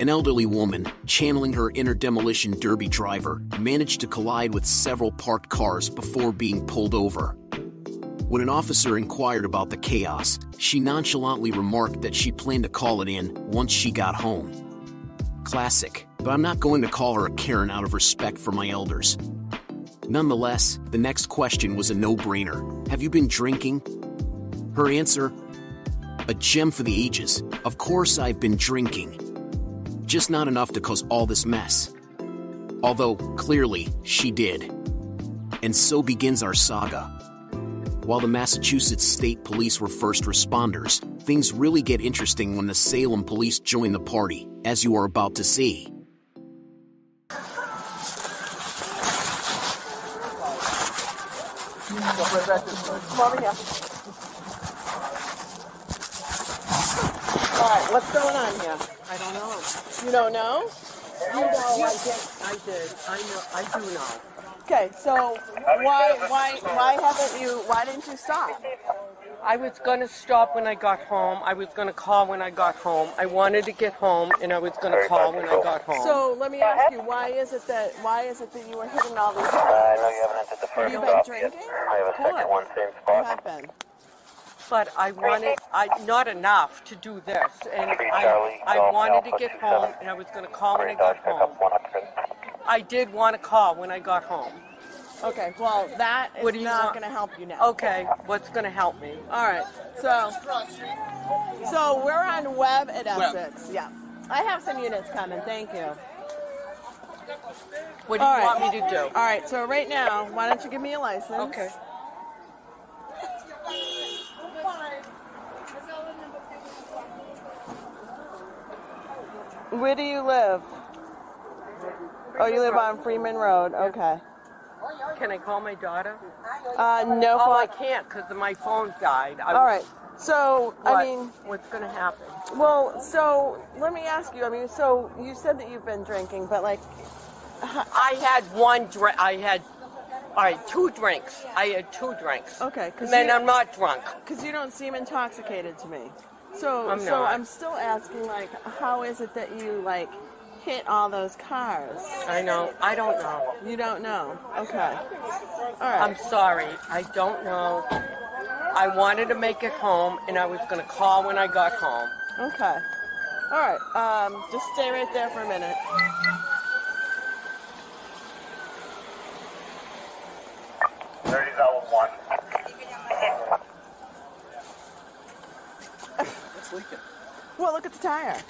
An elderly woman, channeling her inner demolition derby driver, managed to collide with several parked cars before being pulled over. When an officer inquired about the chaos, she nonchalantly remarked that she planned to call it in once she got home. Classic, but I'm not going to call her a Karen out of respect for my elders. Nonetheless, the next question was a no-brainer. Have you been drinking? Her answer? A gem for the ages. Of course I've been drinking. Just not enough to cause all this mess. Although, clearly, she did. And so begins our saga. While the Massachusetts State Police were first responders, things really get interesting when the Salem Police join the party, as you are about to see. Come over here. All right, what's going on here? I don't know. You don't know? You know, you, I did. I did. I know. I do know. Okay, so why, why, why haven't you? Why didn't you stop? I was gonna stop when I got home. I was gonna call when I got home. I wanted to get home, and I was gonna call when I got home. So let me ask you, why is it that? Why is it that you were hitting all these? Uh, I know you haven't entered the first stop yet. I have a second one, same spot. What happened? but I wanted, I not enough to do this, and I, I wanted to get home, and I was going to call when I got home. I did want to call when I got home. Okay, well, that is what not going to help you now. Okay, what's going to help me? All right, so so we're on Webb at Essex. Webb. Yeah, I have some units coming. Thank you. What do you right. want me to do? All right, so right now, why don't you give me a license? Okay. Where do you live? Oh, you live on Freeman Road. Okay. Can I call my daughter? Uh, no. Oh, I can't because my phone died. I All right. So, what, I mean... What's going to happen? Well, so, let me ask you. I mean, so, you said that you've been drinking, but, like... I had one drink. I had... All right, two drinks. I had two drinks. Okay. And then you, I'm not drunk. Because you don't seem intoxicated to me. So, I'm so I'm still asking, like, how is it that you, like... hit all those cars? I know. I don't know. You don't know? Okay. All right. I'm sorry. I don't know. I wanted to make it home, and I was going to call when I got home. Okay. All right. Um, just stay right there for a minute. thirty oh one. It's leaking. Well, look at the tire.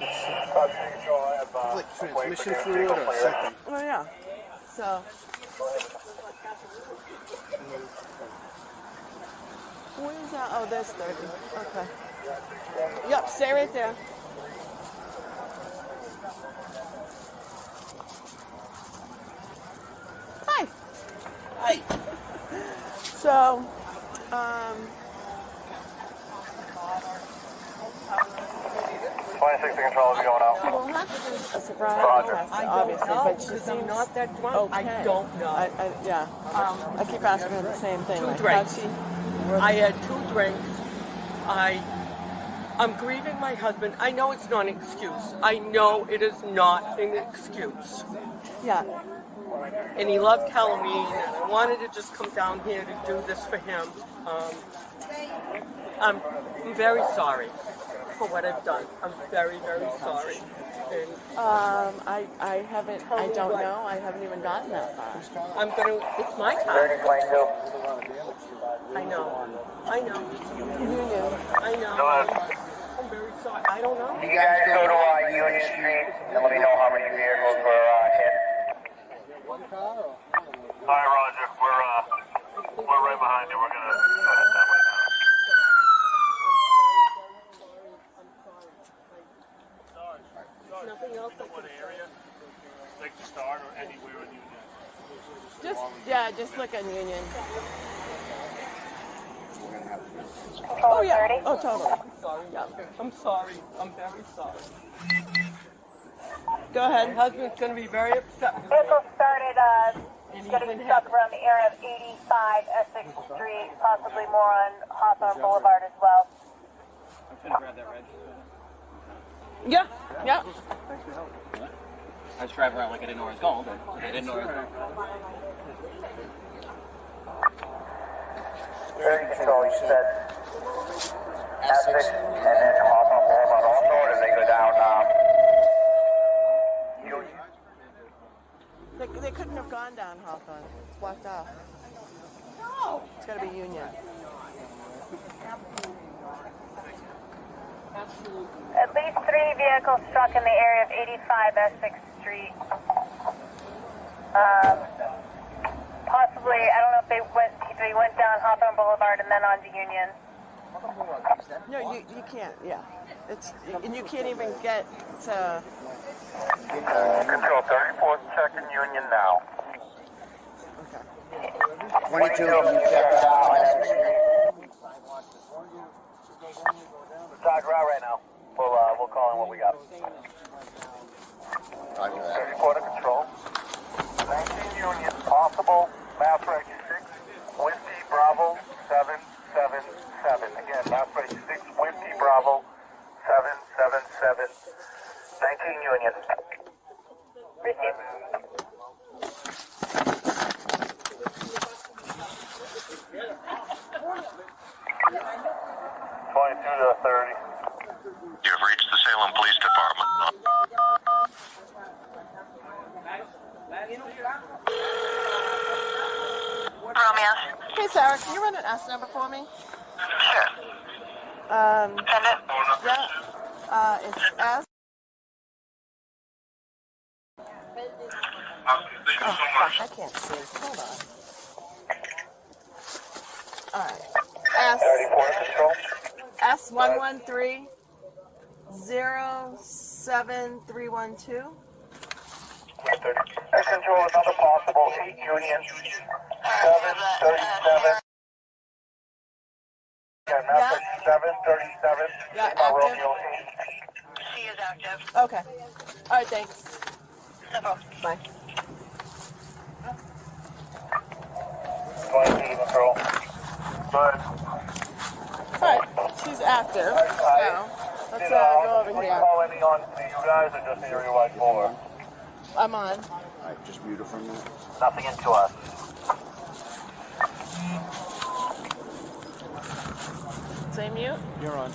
It's like transmission fluid or something. Oh, yeah. So. Where is that? Oh, there's thirty. Okay. Yep, stay right there. Hi. Hi. So, um... twenty-six, the control is going out. We'll have to do a surprise test, obviously, know, but she seems not that drunk. Okay. I don't know. I, I, yeah, um, I keep asking her the same thing. Two like, drinks. She... I had two drinks. I, I'm grieving my husband. I know it's not an excuse. I know it is not an excuse. Yeah. And he loved Halloween, and I wanted to just come down here to do this for him. Um, I'm, I'm very sorry for what I've done. I'm very, very sorry. And um, I, I haven't, I don't know. I haven't even gotten that far. I'm going to, it's my time. I know. I know. You knew. I know. I'm very sorry. I don't know. You guys go to uh, Union Street and let me know how many vehicles were uh, hit. One car or? All right, Roger. We're, uh, we're right behind you. We're going to go ahead that way. Nothing else like one area, like the start or anywhere in Union. Just yeah, just look at Union. Oh yeah. Oh totally. I'm sorry. Yeah. I'm sorry. I'm very sorry. Go ahead. My husband's gonna be very upset. Vehicle started. Uh, it's gonna be stuck around the area of eighty-five Essex Street, possibly more on Hawthorne Boulevard as well. I'm gonna grab that red. Yeah, yeah. Thanks for helping. I was driving around like I didn't know where I was going, but I didn't know where I was going. Very control, you said Essex and then Hawthorne Boulevard also, or did they go down? Um, they, they couldn't have gone down Hawthorne. It's blocked off. No! It's got to be Union. At least three vehicles struck in the area of eighty-five Essex Street. Um, possibly, I don't know if they went if they went down Hawthorne Boulevard and then on to Union. No, you you can't. Yeah, it's and you can't even get to. Control thirty-four, checking Union now. Okay. Twenty-two. Talk around right now. We'll, uh, we'll call in what we got. thirty-four to control. nineteen Union, possible, map break six, Whiskey Bravo seven seven seven. Again, map break six, Whiskey Bravo seven seven seven. nineteen Union. Receive. twenty-two to thirty. You've reached the Salem Police Department. Romeo. Hey, Sarah, can you run an S number for me? Sure. Um, Send it. Yeah. Uh, it's S. Oh, fuck, I can't see it. Hold on. All right. S. S one one three zero seven three one two. Next control, another possible eight Union seven thirty seven. Yeah, message seven thirty seven. Yeah, Romeo eight. She is active. Okay. All right, thanks. No problem. Bye. twenty-two control. Bye. Alright, she's active. So let's uh, go over here. Call any on to you guys or just area wide four? I'm on. Alright, just mute it from there. Nothing into us. Say mute? You're on.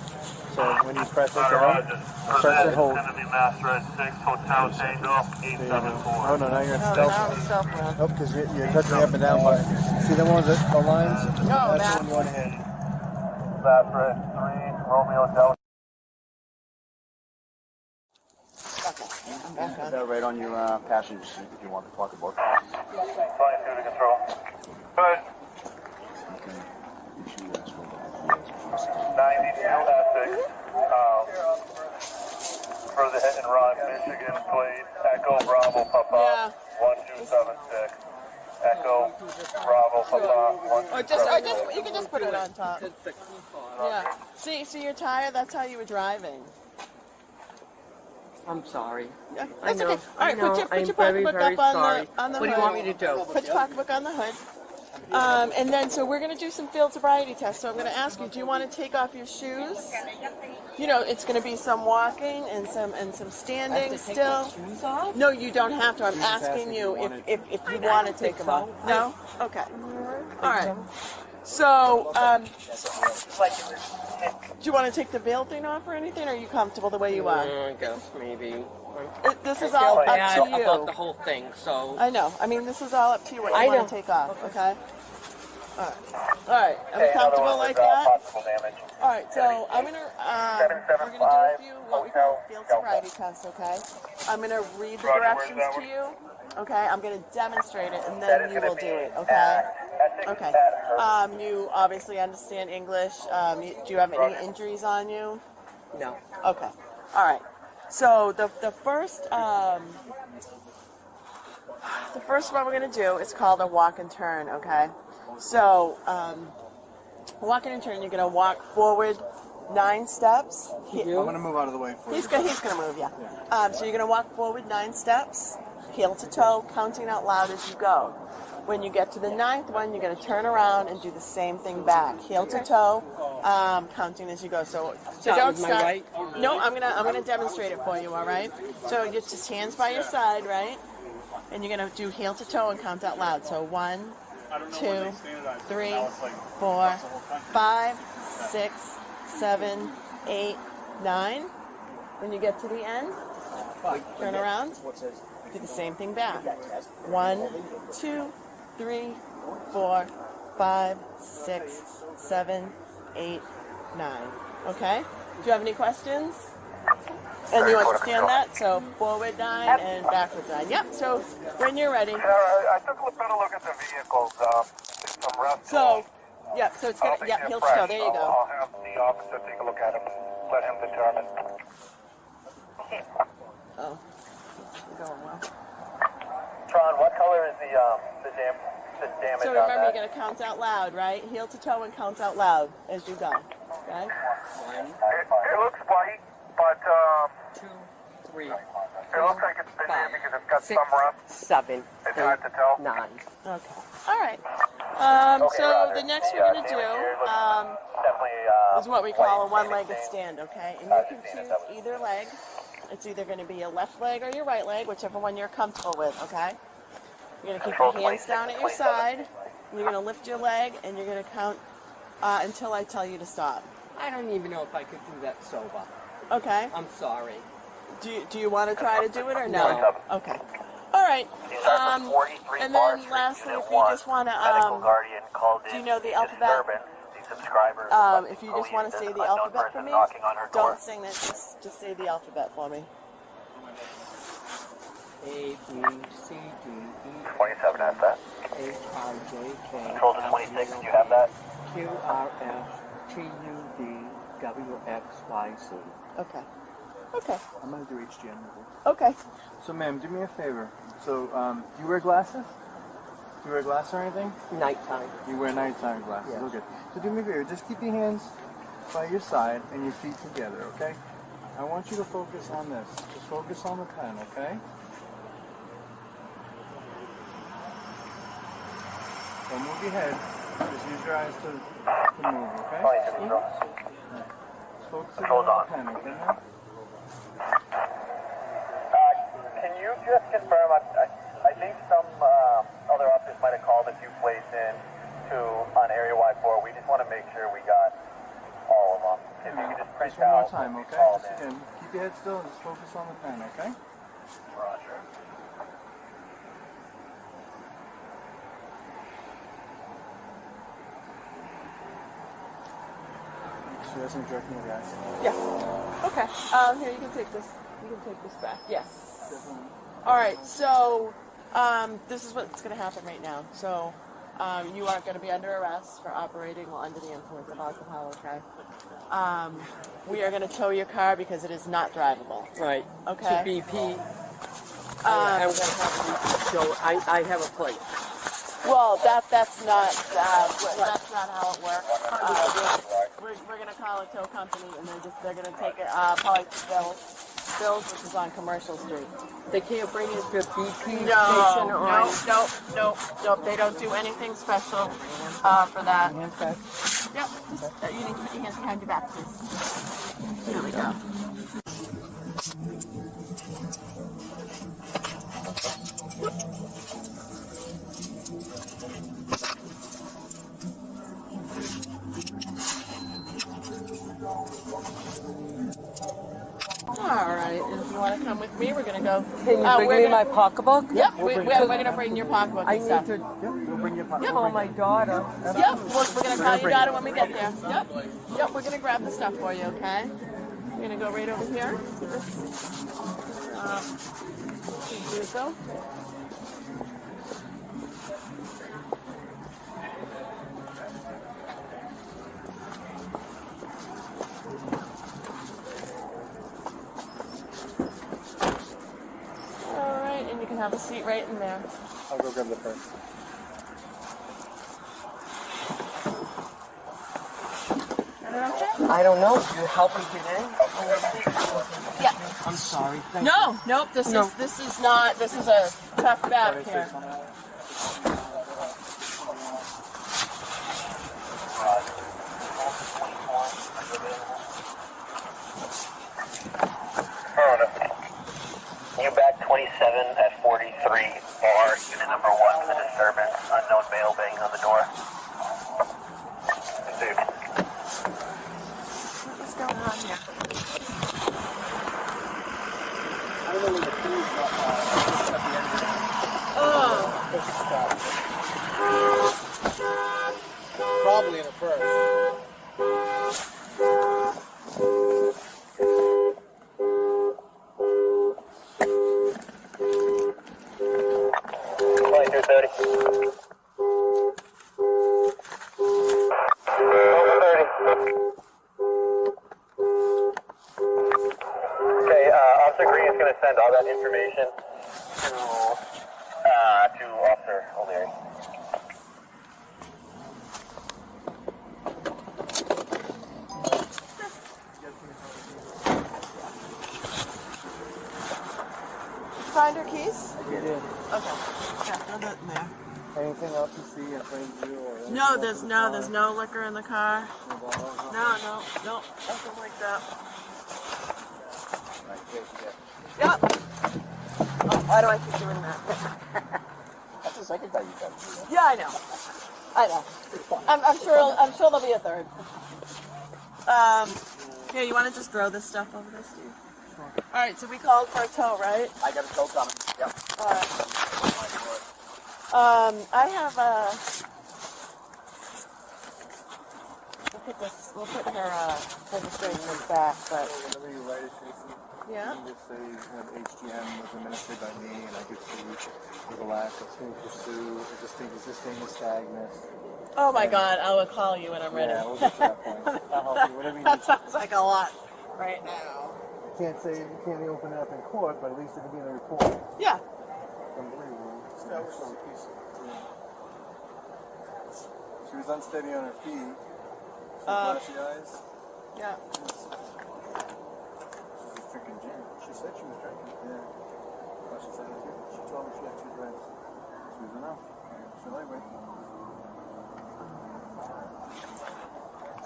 So when you press it down, press it hold. Enemy master at six, hotel tango, eight seven four. Oh no, now you're in stealth. Nope, because you're touching the up and down button. See the ones that the lines? No, that's the one you want to hit. After three, Romeo Delta. Okay, I'm back on. Put that right on your uh, passenger seat if you want the pocketbook. Flying through to control. Good. Okay. ninety-two Essex. Um, for the hit and run, Michigan, please. Echo, Bravo, Papa. Yeah. one two seven six. Echo, Bravo, Papa, one, two, or just, or just, you can just put it on top. Yeah. See, see your tire? That's how you were driving. I'm sorry. Yeah, that's I know, okay. All right, know, put your, put your pocketbook up on sorry. the, on the what hood. What do you want me to do? Put your pocketbook on the hood. Um, and then, so we're going to do some field sobriety tests. So I'm going to ask you, do you want to take off your shoes? You know, it's going to be some walking and some and some standing still. I have to take my shoes off? No, you don't have to. I'm asking you if, if, if you want to take them off. No? Okay. All right. So, um, do you want to take the veil thing off or anything? Or are you comfortable the way you are? Mm, I guess maybe. It, this is all up to you. About the whole thing, so. I know. I mean, this is all up to you what you want to take off, okay? All right. All right. Are we comfortable like that? All right. So I'm gonna um, we're gonna do a few what we call field sobriety tests, okay? I'm gonna read the directions to you, okay? I'm gonna demonstrate it, and then you will do it, okay? Okay. Um, you obviously understand English. Um, you, do you have any injuries on you? No. Okay. All right. So the the first um, the first one we're gonna do is called a walk and turn, okay? So, um, walking and turn, you're going to walk forward nine steps. He, I'm going to move out of the way for he's you. Gonna, he's going to move, yeah. yeah. Um, so you're going to walk forward nine steps, heel to toe, counting out loud as you go. When you get to the ninth one, you're going to turn around and do the same thing back, heel to toe, um, counting as you go. So, so don't stop. Right? No, I'm going to I'm going to demonstrate it for you, all right? So you're just hands by your side, right? And you're going to do heel to toe and count out loud. So one, two, three, four, five, six, seven, eight, nine. When you get to the end, turn around, do the same thing back. One, two, three, four, five, six, seven, eight, nine. Okay? Do you have any questions? And you understand that? So forward nine and backwards nine. Yep, so when you're ready. Yeah, I, I took a better look at the vehicles. Uh, some rough so, yeah, so it's going to, yeah, he'll show. There you go. I'll, I'll have the officer take a look at him. Let him determine. Oh, you're going well. Tron, what color is the, um, the, dam the damage? So remember, on that? You're going to count out loud, right? Heel to toe and count out loud as you go. Okay? It, it looks white. But, um, two, three, it four, looks like it's been five, here because it's got six, some rough. Seven, it's eight, hard to tell. Nine. Okay. All right. Um, okay, so Roger. The next we're going to do um, uh, is what we call a one-legged stand, okay? And you can choose either leg. It's either going to be your left leg or your right leg, whichever one you're comfortable with, okay? You're going to keep your hands down at your side. You're going to lift your leg, and you're going to count uh, until I tell you to stop. I don't even know if I could do that sober. Okay. I'm sorry. Do you, do you want to try to do it or no? no. Okay. All right. Um, and then lastly, if you just want to, um, do you know the alphabet? Um, if you just want to say the alphabet for me, don't sing it, just, just say the alphabet for me. A, B, C, D, E, twenty-seven has that. H, I, J, K, Control to twenty-six, do you have that? Q, R, F, T, U, D, W, X, Y, Z. Okay. Okay. I'm going to do H G on the board. Okay. So, ma'am, do me a favor. So, um, do you wear glasses? Do you wear glasses or anything? Nighttime. You wear nighttime glasses. Yes. Okay. So do me a favor. Just keep your hands by your side and your feet together, okay? I want you to focus on this. Just focus on the pen, okay? So move your head. Just use your eyes to, to move, okay? Mm-hmm. Right. Just focus on the pen, okay? Uh, can you just confirm? I, I, I think some uh, other officers might have called a few places in to on area Y four. We just want to make sure we got all of them. If you could just print just out. One more time, okay? Just again, keep your head still and just focus on the pen, okay? Roger. She doesn't jerk me back. Yeah. Okay. Um, here, you can take this. You can take this back. Yes. Definitely. All right. So, um, this is what's going to happen right now. So, um, you are going to be under arrest for operating while under the influence of alcohol. Okay. Um, we are going to tow your car because it is not drivable. Right. Okay. To B P. Um, I was going to have to show. I I have a plate. Well, that that's not uh, that's not how it works. Um, We're, we're going to call a tow company, and they're just they're going to take it uh, probably to Bill's, Bill's, which is on Commercial Street. They can't bring it to a B P no, station or... No, no, no, no, they don't do anything special uh, for that. Hands back. Yep, just, uh, you need to put your hands behind your back, please. There we go. Want to come with me? We're going to go. Can you uh, bring me gonna, my pocketbook? Yep, we'll we, we, we're going to bring your pocketbook. I need stuff. to. Yep, we'll bring your pocketbook. Yep. We'll oh, my daughter. Yep, yep. we're, we're going to call your daughter it. when we get there. Yep, yep, we're going to grab the stuff for you, okay? We're going to go right over here. Um, do so. Have a seat right in there. I'll go grab the purse. I don't know. Can you help me get in? Yeah. I'm sorry. Thank no, you. nope. This no. is this is not. This is a tough back here. You back twenty-seven at forty-three, bar unit number one for the disturbance, unknown male banging on the door. Dude. What is going on here? I don't know where the keys are. Oh. Probably in a purse. No, there's no liquor in the car. No, no, no, nothing like that. Yep. Oh, why do I keep doing that? That's the second time you've done it. Yeah, I know. I know. I'm, I'm sure. I'm sure there'll be a third. Um, here, you want to just throw this stuff over this, dude? Sure. All right. So we called for a tow, right? I got a tow coming. Yep. All right. Um, I have a. We'll put this. We'll put her uh, registration in the back, but. Whenever you write it, Jason. Yeah. You just say you have H G M was administered by me, and I could see with a lack of to pursue existing existing stagnant. Oh my and, God! I will call you when I'm ready. Yeah, we'll get to that point. I'll help you. Whatever you need. That sounds like a lot right now. You can't say you can't open it up in court, but at least it can be in the report. Yeah. Unbelievable. It's an excellent piece of it. She was unsteady on her feet. Uh, flashy eyes. Yeah. She was drinking gin. She said she was drinking. Yeah. Well, she said it too. She told me she had two drinks. She was enough. She lightweight.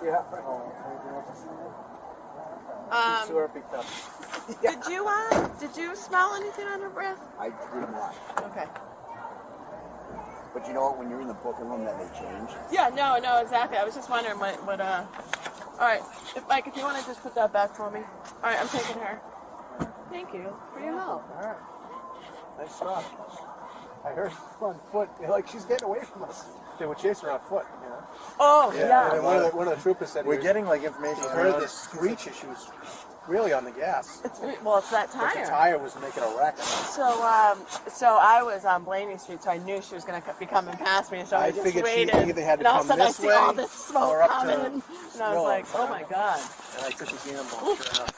Yeah. Oh, anything else to see there? Um. Sewer picked up. Did you uh? Did you smell anything on her breath? I did not. Okay. But you know what, when you're in the booking room, that may change. Yeah, no, no, exactly. I was just wondering what, what uh... All right, if, Mike, if you want to just put that back for me. All right, I'm taking her. Thank you for your help. All right. Nice job. I heard on foot, like, she's getting away from us. They would chase her on foot, you know? Oh, yeah. yeah. And one, of the, one of the troopers said... We're getting, like, information. She heard the screech as she was... Really on the gas. It's, well, it's that tire. But the tire was making a wreck. So, um, so I was on Blaney Street, so I knew she was going to be coming past me. So I, I just figured waited. She either had to come this way. And all of a sudden, I see all this smoke coming, and I was like, "Oh my God!" And I took a gamble. Sure enough.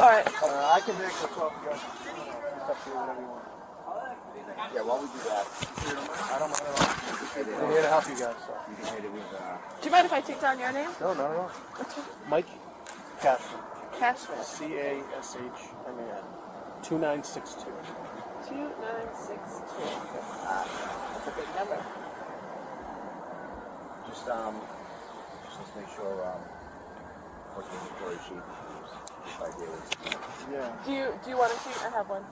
All right. Uh, I can make the twelve yards. It's up to you, whatever you want. Yeah, why would you do that? I don't mind at all. I'm here to help you guys. So. You can hit it with, uh... Do you mind if I take down your name? No, not at all. What's your name? Mike Cashman. Cashman. C A S H M A N. two nine six two. two nine six two. Uh, that's a big number. Just, um, just let's make sure, um, what's the inventory sheet? Just ideally. Yeah. Do you, do you want a sheet? I have one.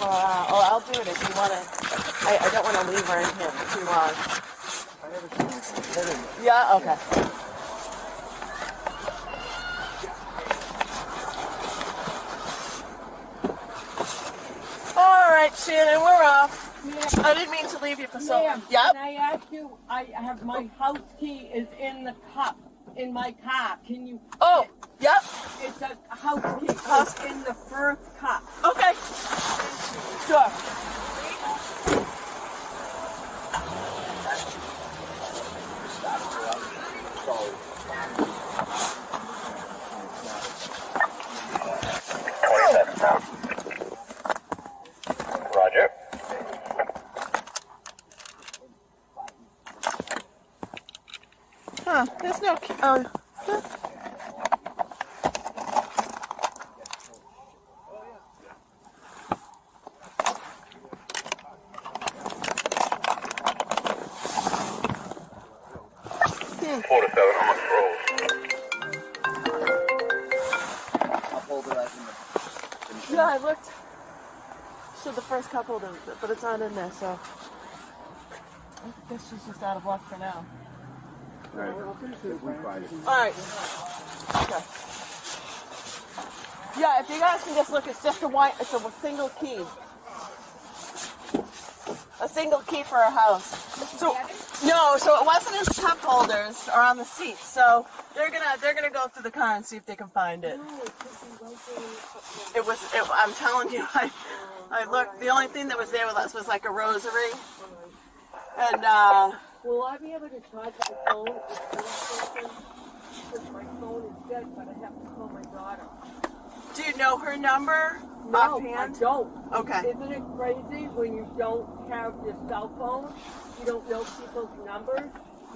Uh, oh, I'll do it if you want to. I, I don't want to leave her in here for too long. I never seen it. Yeah? Okay. Yeah. All right, Shannon, we're off. Yeah. I didn't mean to leave you for so long. Yep. Can I ask you, I have my house key is in the cup in my car. Can you... Oh, it, yep. It's a house key. House in the first cup. Okay. Sure. Roger. Huh, there's no... Uh, coupled, but it's not in there, so I guess she's just out of luck for now. Right. Alright. Okay. Yeah, if you guys can just look, it's just a white, it's a single key. A single key for a house. So no, so it wasn't in the cup holders or on the seat, so they're gonna they're gonna go through the car and see if they can find it. It was it, I'm telling you, I I looked, the only thing that was there with us was like a rosary. And, uh... will I be able to charge my phone? Because my phone is dead, but I have to call my daughter. Do you know her number? No, offhand? I don't. Okay. Isn't it crazy when you don't have your cell phone? You don't know people's numbers?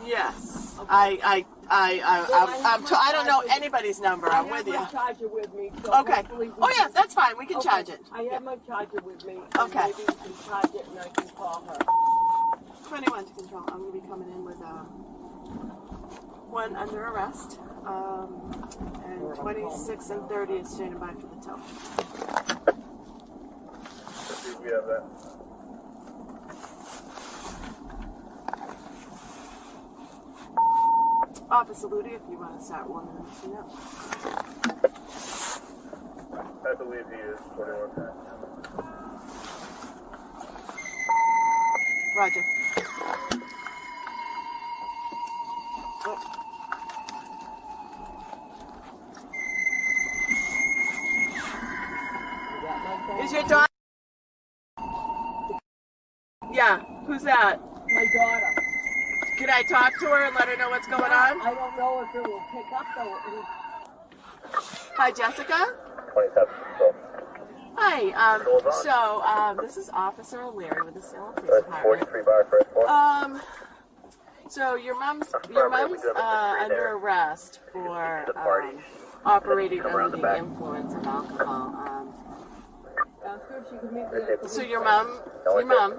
Yes. Okay. I, I, I, I, well, I'm, I, I'm t- I don't know anybody's number. I'm with you. I have my charger with me. So okay. Oh, yeah, that's fine. We can okay. charge it. I have yeah. my charger with me. Okay. Maybe we can charge it and I can call her. twenty-one to control. I'm going to be coming in with uh, one under arrest. Um, and twenty-six and thirty is standing by for the tow. we have that. Officer Ludi, if you want to sat one and see up. I believe he is twenty-one. Roger. Oh. Is your daughter? Yeah, who's that? My daughter. Can I talk to her and let her know what's going on? I don't know if it will pick up though. It'll... Hi, Jessica. Hi. Um. So, um, this is Officer O'Leary with the Salem Police Department. Um. So your mom's your mom's uh, under arrest for um, operating under the influence of alcohol. Um, So your mom, your mom,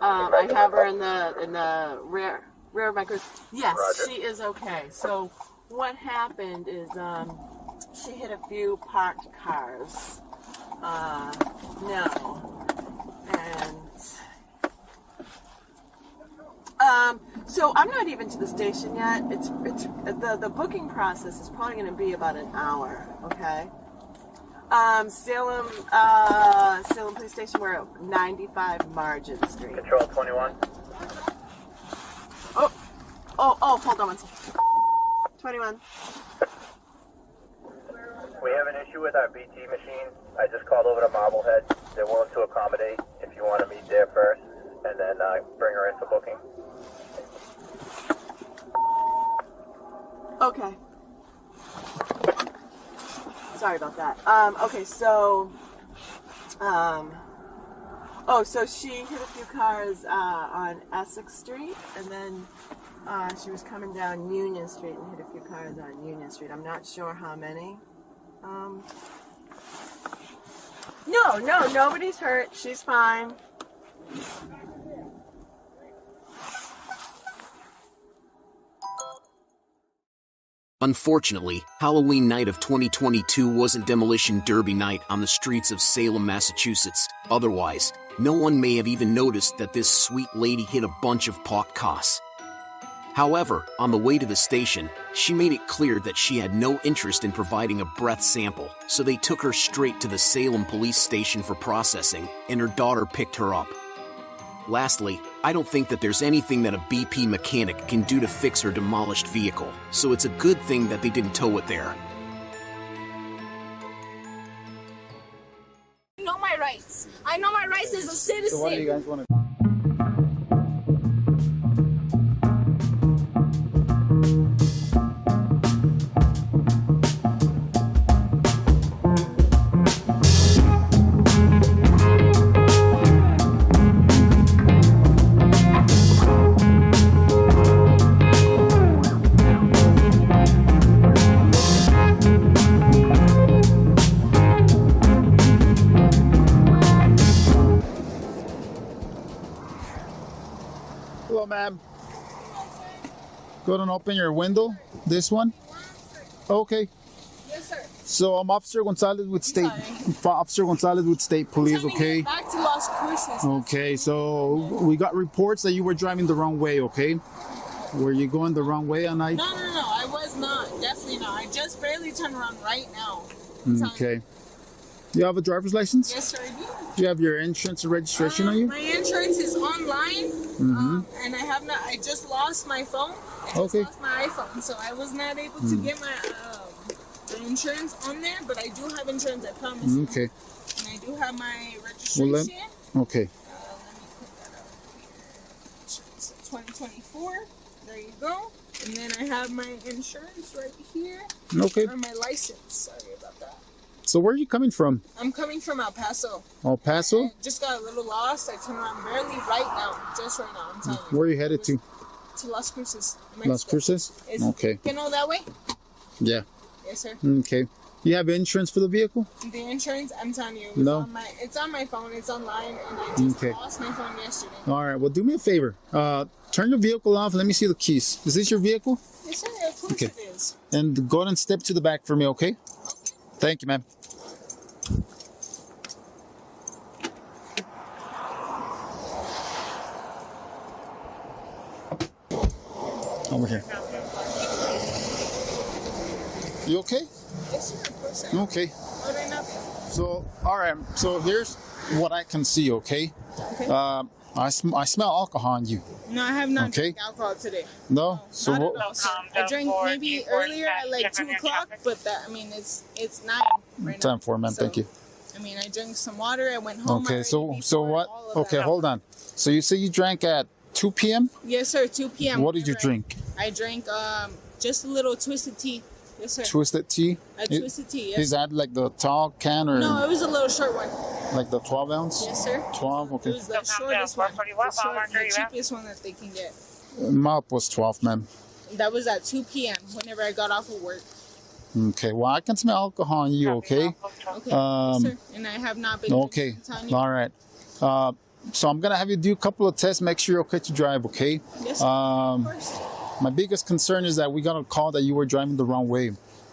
um, I have her in the in the rear rear of my car. Yes, she is okay. So what happened is um, she hit a few parked cars. Uh, no, and um, so I'm not even to the station yet. It's it's the the booking process is probably going to be about an hour. Okay. Um, Salem, uh, Salem Police Station, we're at ninety-five Margin Street. Control twenty-one. Oh, oh, oh, hold on one second. twenty-one. We have an issue with our B T machine. I just called over to Marblehead. They're willing to accommodate if you want to meet there first, and then, uh, bring her in for booking. Okay. Sorry about that. Um, okay, so, um, oh, so she hit a few cars uh, on Essex Street, and then uh, she was coming down Union Street and hit a few cars on Union Street. I'm not sure how many. Um, no, no, nobody's hurt. She's fine. Unfortunately, Halloween night of twenty twenty-two wasn't demolition derby night on the streets of Salem, Massachusetts. Otherwise, no one may have even noticed that this sweet lady hit a bunch of parked cars. However, on the way to the station, she made it clear that she had no interest in providing a breath sample, so they took her straight to the Salem Police Station for processing, and her daughter picked her up. Lastly, I don't think that there's anything that a B P mechanic can do to fix her demolished vehicle, so it's a good thing that they didn't tow it there. I know my rights. I know my rights as a citizen. So what do you guys want to do? Go ahead and open your window. This one? Okay. Yes, sir. So I'm Officer Gonzalez with State Officer Gonzalez with State Police, okay? Back to Las Cruces. Okay, so we got reports that you were driving the wrong way, okay? Were you going the wrong way and I No no no, I was not, definitely not. I just barely turned around right now. Okay. Do you have a driver's license? Yes, sir, I do. Do you have your insurance and registration um, on you? My insurance is online, mm-hmm. um, and I have not. I just lost my phone. I okay. Just lost my iPhone, so I was not able to mm. get my um, insurance on there. But I do have insurance. I promise. Okay. You. And I do have my registration. Well, let, okay. Uh, let me put that up here. So twenty twenty-four. There you go. And then I have my insurance right here. Okay. Or my license. Sorry about that. So where are you coming from? I'm coming from El Paso. El Paso? I just got a little lost. I turned around barely right now. Just right now. I'm telling you. Where are you headed to? To Las Cruces. Mexico. Las Cruces? Is okay. You know that way? Yeah. Yes, sir. Okay. You have insurance for the vehicle? The insurance? I'm telling you. It's no. On my, it's on my phone. It's online. And I just okay. lost my phone yesterday. All right. Well, do me a favor. Uh, turn your vehicle off. Let me see the keys. Is this your vehicle? Yes, sir. Of course okay. it is. And go ahead and step to the back for me, okay? Thank you, ma'am. Over here. You okay? Yes, sir. Of course I am. Okay. So, all right. So here's what I can see. Okay. Okay. Um, I sm I smell alcohol on you. No, I have not okay. drank alcohol today. No. So not what? At all. Um, I drank maybe earlier at like two o'clock, but that I mean it's it's nine right now. Time for it, man. So, thank you. I mean, I drank some water. I went home. Okay. So so what? Okay, that. hold on. So you say you drank at two P M Yes, sir. two P M What did you drink? I drank um just a little Twisted Tea. Yes, sir. Twisted Tea? A Twisted Tea, yes. Is that like the tall can or? No, it was a little short one. Like the twelve ounce? Yes, sir. twelve, okay. It was the shortest one. The, short, the cheapest one that they can get. My up was twelve, ma'am. That was at two P M whenever I got off of work. Okay, well, I can smell alcohol on you, okay? Okay, um, yes, sir. And I have not been okay. on you. All right. Uh, so I'm going to have you do a couple of tests. Make sure you're okay to drive, okay? Yes, sir. Um, of course. My biggest concern is that we got a call that you were driving the wrong way,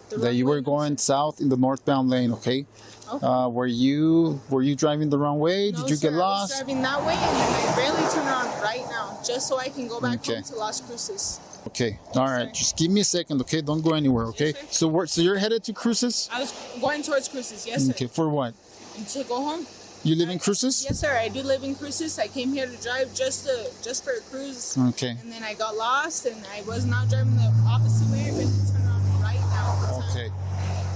the that wrong you were way. going south in the northbound lane. Okay, okay. Uh, were you were you driving the wrong way? No, Did you sir, get lost? I was driving that way, and then I barely turn around right now, just so I can go back okay. home to Las Cruces. Okay, all yes, right. Sir. Just give me a second, okay? Don't go anywhere, okay? Yes, so we're, so you're headed to Cruces? I was going towards Cruces, yes. Okay, sir. For what? And to go home. You live in Cruces? Yes, sir. I do live in Cruces. I came here to drive just to, just for a cruise. Okay. And then I got lost, and I was not driving the opposite way, but it's turned on right now. Okay.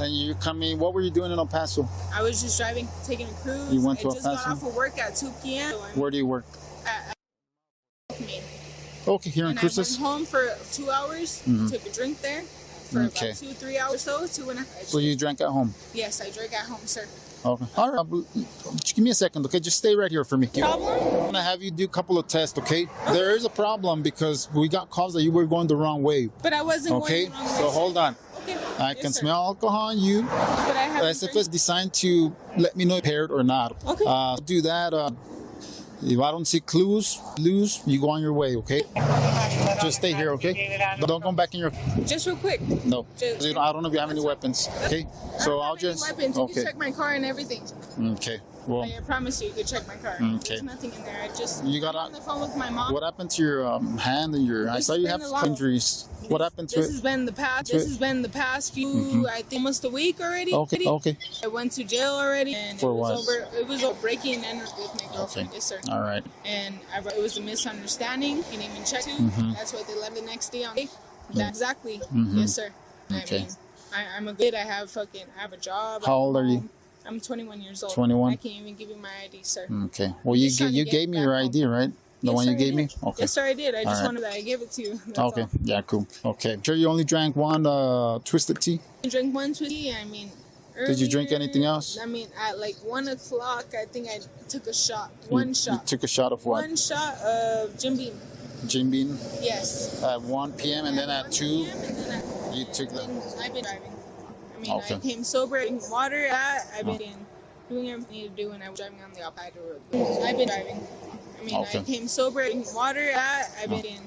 And you come in. What were you doing in El Paso? I was just driving, taking a cruise. You went to El Paso? I just got off of work at two P M So where do you work? At, at okay, here in and Cruces. I went home for two hours. Mm-hmm. Took a drink there for okay. about two, three hours or so. Two and a half. So you drank at home? Yes, I drank at home, sir. Okay. All right. Just give me a second, okay? Just stay right here for me. Problem? I'm going to have you do a couple of tests, okay? okay? There is a problem because we got calls that you were going the wrong way. But I wasn't okay? going the wrong way. Okay, so hold on. Okay. I yes, can sir. smell alcohol on you. But I haven't S F is designed to let me know if paired or not. Okay. Uh, do that. Uh, if I don't see clues, lose, you go on your way, okay? Just stay here, okay? Don't come back in your... Just real quick. No. Just, you know, I don't know if you have any weapons, okay? So I'll just... Weapons. You okay. can check my car and everything. Okay. Well... I promise you, you can check my car. Okay. There's nothing in there. I just... You got on the phone with my mom. What happened to your um, hand and your... This I saw you have injuries. This, what happened to this it? This has been the past... This has been the past few... Mm-hmm. I think almost a week already. Okay, okay. I went to jail already. And For it was what? Over, it was a breaking and entering with my girlfriend. Okay. Yes, sir. All right. And I, it was a misunderstanding. You didn't even check it. Mm-hmm. That's what they left the next day on. That, exactly. Mm-hmm. Yes, sir. Okay. I mean, I, I'm a good. I have fucking. I have a job. How old are you? I'm twenty-one years old. twenty-one. I can't even give you my I D, sir. Okay. Well, you you, you gave me your home. I D, right? The yes, one sir, you gave me? Okay. Yes, sir, I did. I all just right. wanted that. I gave it to you. That's okay. All. Yeah. Cool. Okay. I'm sure you only drank one uh, Twisted Tea. I drank one Twisted Tea. I mean. Earlier, did you drink anything else? I mean, at like one o'clock, I think I took a shot. One you, shot. You took a shot of what? One shot of Jim Beam. Jim Bean? Yes. At one P M and, and then at two, you took that. I've been driving. I mean, okay. I came sober, drinking water. I, I've been oh. doing everything I need to do when I was driving on the outside road. I've been driving. I mean, okay. I came sober, drinking water. I, I've oh. been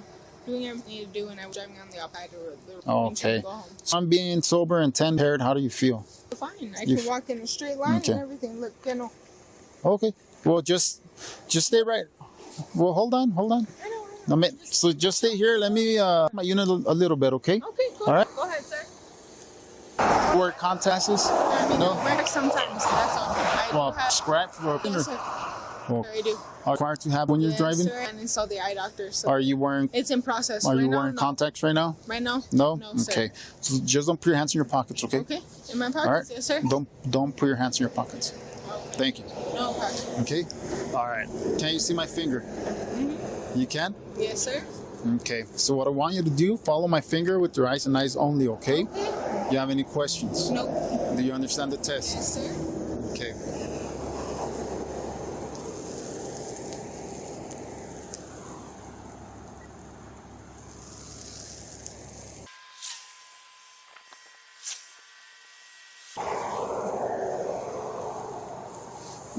doing everything I need to do when I was driving on the outside road. Okay. So I'm being sober and ten-haired. How do you feel? Fine. I you can walk in a straight line okay. and everything. Look, you know. Okay. Well, just, just stay right. Well, hold on, hold on. I know. No, man. So just stay here. Let me uh my unit a little bit, okay? Okay, cool. All right. Go ahead, sir. Word contacts us? I mean, no. I work sometimes. So that's all. I well, have... scrap for a yes, sir. Oh. I do. Are required to have when you're yes, driving? Sir. And install the eye doctor. So are you wearing? It's in process. Are right you now, wearing no. contacts right now? Right now? No. No. Okay. Sir. So just don't put your hands in your pockets, okay? Okay. In my pockets, all right. Yes, sir. Don't don't put your hands in your pockets. Okay. Thank you. No problem. Okay. All right. Can you see my finger? You can? Yes, sir. Okay. So what I want you to do, follow my finger with your eyes and eyes only, okay? Okay. You have any questions? No. Nope. Do you understand the test? Yes, sir. Okay.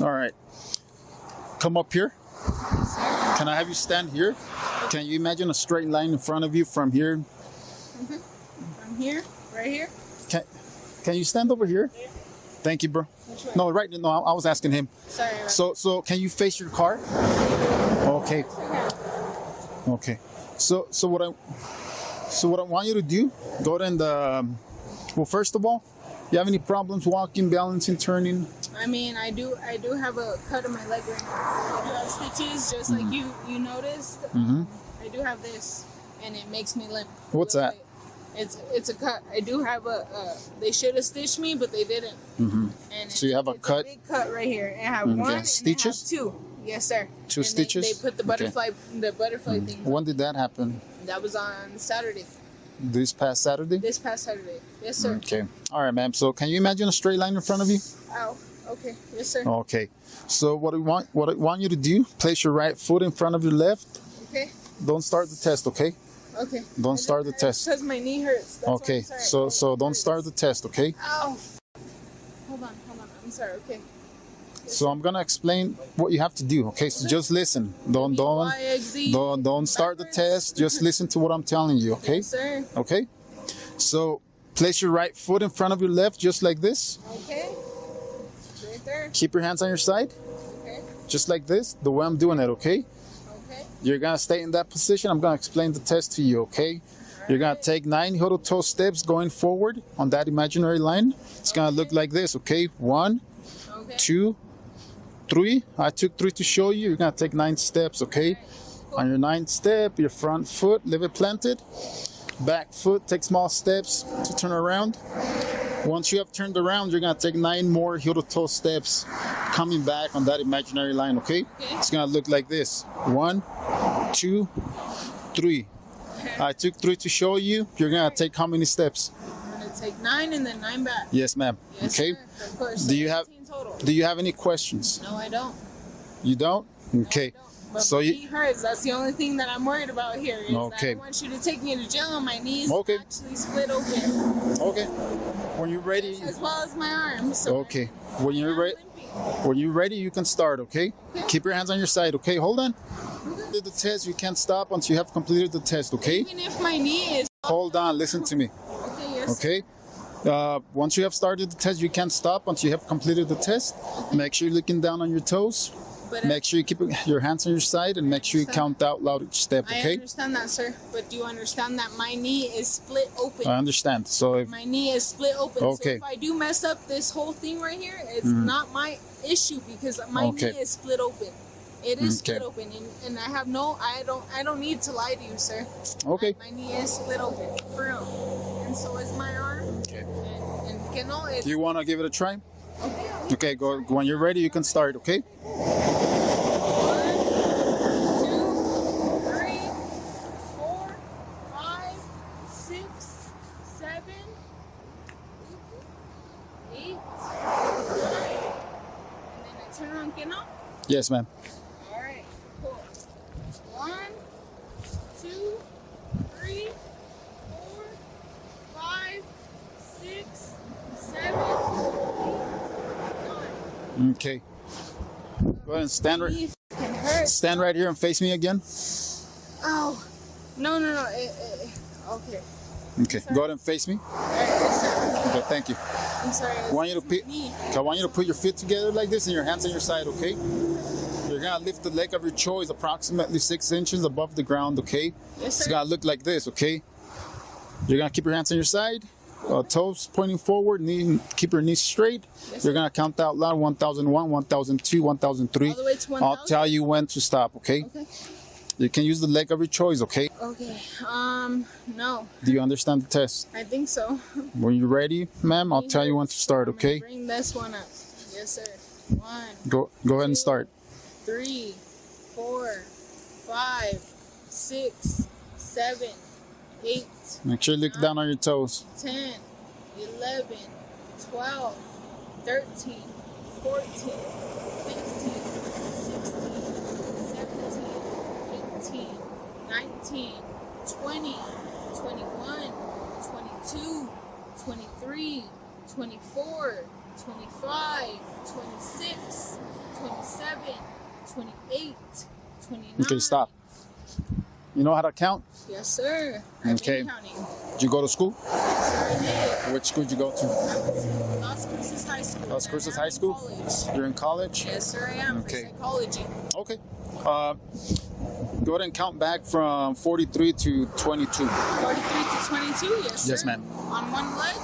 All right. Come up here. Yes, sir. Can I have you stand here? Can you imagine a straight line in front of you from here? Mm-hmm. From here? Right here? Can, can you stand over here? Yeah. Thank you, bro. Which way? No, right. No, I, I was asking him. Sorry. Right. So, so can you face your car? Okay. Okay. Okay. So, so what I, So what I want you to do, go to the, well, first of all, you have any problems walking, balancing, turning? I mean, I do I do have a cut in my leg right now. I do have stitches, just mm-hmm. like you, you noticed. Mm-hmm. I do have this, and it makes me limp. What's that? Like, it's it's a cut. I do have a, uh, they should have stitched me, but they didn't. Mm-hmm. And so you have a it's cut? A big cut right here. I have okay. one stitches? And I have two. Yes, sir. Two and stitches? They, they put the butterfly, okay. the butterfly mm-hmm. thing. When did that happen? That was on Saturday. This past Saturday? This past Saturday. Yes, sir. Okay. All right, ma'am. So can you imagine a straight line in front of you? Ow. Okay. Yes, sir. Okay. So what I want, what I want you to do, place your right foot in front of your left. Okay. Don't start the test, okay? Okay. Don't start the test. Because my knee hurts. That's okay. So so don't start the test, okay? Ow. Hold on. Hold on. I'm sorry. Okay. So I'm gonna explain what you have to do. Okay, so just listen. Don't don't don't don't start the test. Just listen to what I'm telling you. Okay. Yes, sir. Okay. So place your right foot in front of your left, just like this. Okay. Right there. Keep your hands on your side. Okay. Just like this. The way I'm doing it. Okay. Okay. You're gonna stay in that position. I'm gonna explain the test to you. Okay. Right. You're gonna take nine heel-to-toe steps going forward on that imaginary line. It's okay. gonna look like this. Okay. One. Okay. Two. Three. I took three to show you. You're gonna take nine steps, okay? Right. Cool. On your ninth step, your front foot, leave it planted. Back foot, take small steps to turn around. Once you have turned around, you're gonna take nine more heel-to-toe steps coming back on that imaginary line, okay? okay? It's gonna look like this. One, two, three. Okay. I took three to show you. You're gonna take how many steps? I'm gonna take nine and then nine back. Yes, ma'am. Yes, okay. Sir. Of course. Do you have Do you have any questions? No, I don't. You don't? Okay. No, I don't. But so my you... knee hurts. That's the only thing that I'm worried about here. Is okay. I don't want you to take me to jail on my knees. Okay. Actually split open. Okay. When you're ready. As well as my arms. So okay. I'm, when you're ready. When you're ready, you can start. Okay? okay. Keep your hands on your side. Okay. Hold on. Okay. The test. You can't stop once you have completed the test. Okay. Even if my knee is. Hold on. Listen to me. Okay. Yes. Okay. Uh, once you have started the test, you can't stop once you have completed the test. Make sure you're looking down on your toes. But make sure you keep your hands on your side and make sure you count out loud each step, okay? I understand that, sir. But do you understand that my knee is split open? I understand. So if my knee is split open. Okay. So if I do mess up this whole thing right here, it's mm-hmm. not my issue because my okay. knee is split open. It is okay. split open, and, and I have no, I don't, I don't need to lie to you, sir. Okay. My, my knee is split open, for real. And so is my arm. Okay. And, and que no, it's, do you want to give it a try? Okay. Okay, go, when you're ready, you can start, okay? One, two, three, four, five, six, seven, eight, nine. And then I turn around, que no? Yes, ma'am. Okay. Go ahead and stand right. Stand right here and face me again. Oh, no, no, no. It, it, okay. Okay. Go ahead and face me. Okay. Thank you. I'm sorry. I want you to I want you to put your feet together like this and your hands on your side. Okay. You're gonna lift the leg of your choice approximately six inches above the ground. Okay. Yes, sir. It's gonna look like this. Okay. You're gonna keep your hands on your side. Uh, toes pointing forward, knee, keep your knees straight. Yes, you're going to count out loud one thousand one, one thousand two, one thousand three. All the way to one thousand? I'll tell you when to stop, okay? Okay. You can use the leg of your choice, okay? Okay. Um, no. Do you understand the test? I think so. When you're ready, ma'am, I'll tell you when to start, okay? Bring this one up. Yes, sir. One. Go, go ahead and start. Three, four, five, six, seven. eight, make sure you look nine, down on your toes. ten, eleven, twelve, thirteen, fourteen, fifteen, sixteen, seventeen, eighteen, nineteen, twenty, twenty-one, twenty-two, twenty-three, twenty-four, twenty-five, twenty-six, twenty-seven, twenty-eight, twenty-nine. Okay, stop. You know how to count? Yes, sir. I've okay. Did you go to school? Yes, sir, I did. Which school did you go to? I went to Las Cruces High School. Las Cruces High School? College. You're in college? Yes, sir, I am. Okay. For psychology. Okay. Uh, Go ahead and count back from forty-three to twenty-two. forty-three to twenty-two, yes, sir. Yes, ma'am. On one leg,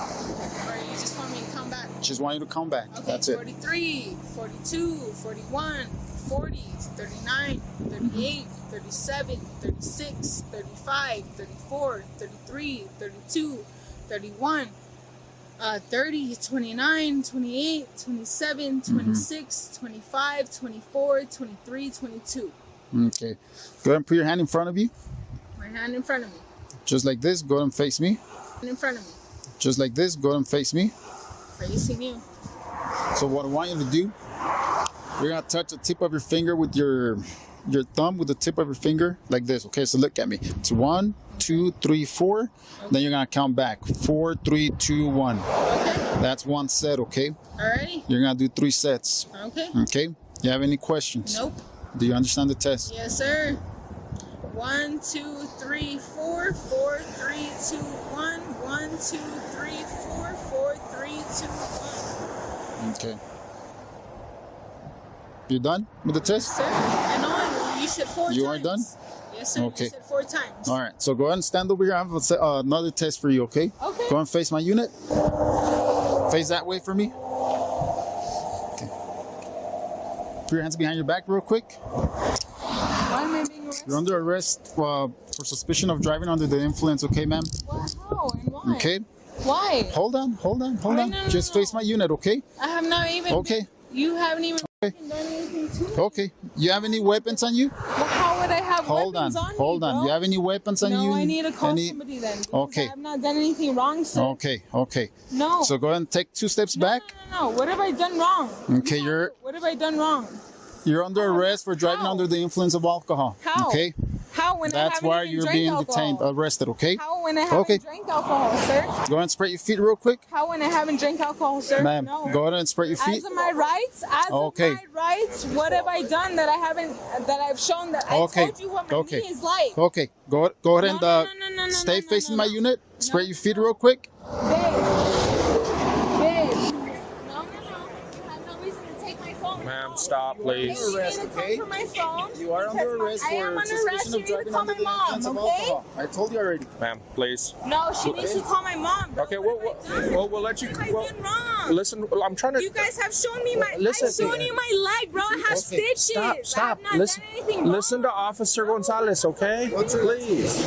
or you just want me to count back? Just want you to count back. Okay, that's forty-three, it. forty-two, forty-one, forty, thirty-nine, thirty-eight, thirty-seven, thirty-six, thirty-five, thirty-four, thirty-three, thirty-two, thirty-one. Uh, thirty, twenty-nine, twenty-eight, twenty-seven, twenty-six, twenty-five, twenty-four, twenty-three, twenty-two. Okay. Go ahead and put your hand in front of you. My hand in front of me. Just like this. Go ahead and face me. In front of me. Just like this. Go ahead and face me. Facing you. So what I want you to do, you're going to touch the tip of your finger with your your thumb with the tip of your finger like this. Okay, so look at me. It's one, two, three, four. Okay. Then you're gonna count back. Four, three, two, one. Okay. That's one set, okay? Alrighty. You're gonna do three sets. Okay. Okay. You have any questions? Nope. Do you understand the test? Yes, sir. One, two, three, four, four, three, two, one, one, two, three, four, four, three, two, one. Okay. You done with the test? Yes, sir. I know you said four you times. You are done? Yes, sir. Okay. You said four times. All right. So go ahead and stand over here. I have a, uh, another test for you, okay? Okay. Go and face my unit. Face that way for me. Okay. Put your hands behind your back real quick. Why am I being arrested? You're under arrest uh, for suspicion of driving under the influence, okay, ma'am? Wow. How and why? Okay. Why? Hold on. Hold on. Hold Wait, on. No, no, Just no. face my unit, okay? I have not even. Okay. You haven't even. Okay. Okay. You have any weapons on you? Well, how would I have hold weapons on, on Hold me, on. Hold on. You have any weapons on no, you? No, I need to call any... somebody then. Okay. I have not done anything wrong, sir. Okay. Okay. No. So go ahead and take two steps no, back. No, no, no. What have I done wrong? Okay, no. you're... What have I done wrong? You're under how? arrest for driving how? under the influence of alcohol. How? Okay? How when That's I haven't why even you're being alcohol. detained, arrested, okay? How when I haven't okay. drank alcohol, sir? Go ahead and spread your feet real quick. How when I haven't drank alcohol, sir? Ma'am, no. go ahead and spread your feet. As of my rights, as okay. of my rights, what have I done that I haven't, that I've shown that okay. I told you what my okay. knee is like? Okay, go, go ahead and no, no, no, no, no, stay no, no, facing no, no. my unit. Spread no. your feet real quick. Babe. Ma'am, stop, please. You need to come for my phone. You are under arrest for suspicion of driving under the influence of alcohol. I told you already. Ma'am, please. No, she needs to call my mom. Okay, well, well, we'll let you. What have I done wrong? Listen, I'm trying to. You guys have shown me my. I've shown you my leg, bro. I have stitches. Stop, stop. Listen, listen to Officer Gonzalez, okay? Please.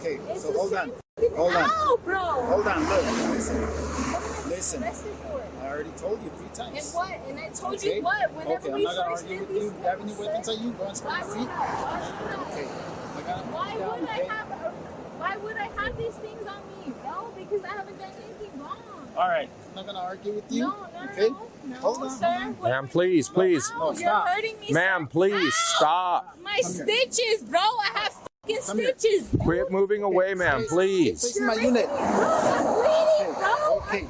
Okay, so hold on, hold on. No, bro. Hold on, look. Listen. I already told you three times. And what? And I told okay. you what? Whenever okay, we first did these things, have any weapons on you? Go and spread your feet. Why would I have? Why would I have these things on me, bro? Because I haven't done anything wrong. All right. I'm not gonna argue with you. No, no, okay? no, no, Hold on, sir. Ma'am, please, please. No, you're stop. hurting me. Ma'am, please Ow. stop. My stitches, bro. I have fucking Come stitches. Here. Quit moving away, okay. ma'am, please. This is my unit. I'm bleeding, bro. Okay.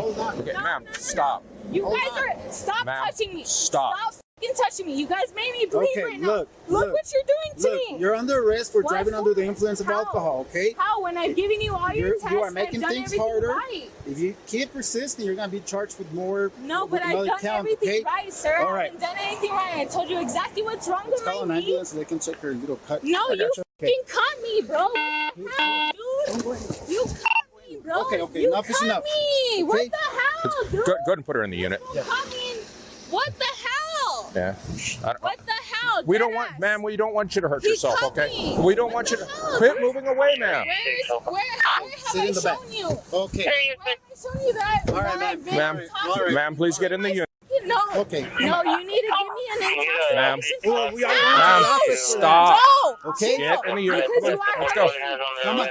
Hold on. Okay, no, ma'am, no, no, stop. No. You Hold guys on. are stop touching me. Stop. Stop fucking touching me. You guys made me bleed okay, right now. Look, look, look what you're doing to look, me. You're under arrest for what driving under the influence of How? alcohol, okay? How? When I've given you all your tests, you are making I've done things harder. Right. If you keep persisting, you're gonna be charged with more. No, with but I've done count, everything okay? right, sir. All right. I haven't done anything right. I told you exactly what's wrong Let's with my knee. Call an ambulance so they can check your little cut. No, I you fucking cut me, bro. Dude, you cut. Bro, okay, okay, enough is enough. Okay. What the hell, dude? Go, go ahead and put her in the unit. Yeah. What the hell? Yeah. I don't, what the hell? We don't want, ma'am, we don't want you to hurt he yourself, okay? Me. We don't what want you to. Hell? Quit where, moving away, ma'am. Where, is, where, where have I shown back. you? Okay. Where have I shown you that? All right, ma'am. Ma'am, ma'am, please get in the unit. No. Okay. No, you need to give me an ma'am. Well, we are ma'am, stop. No. Okay. Get in the unit. Let's go. Come on.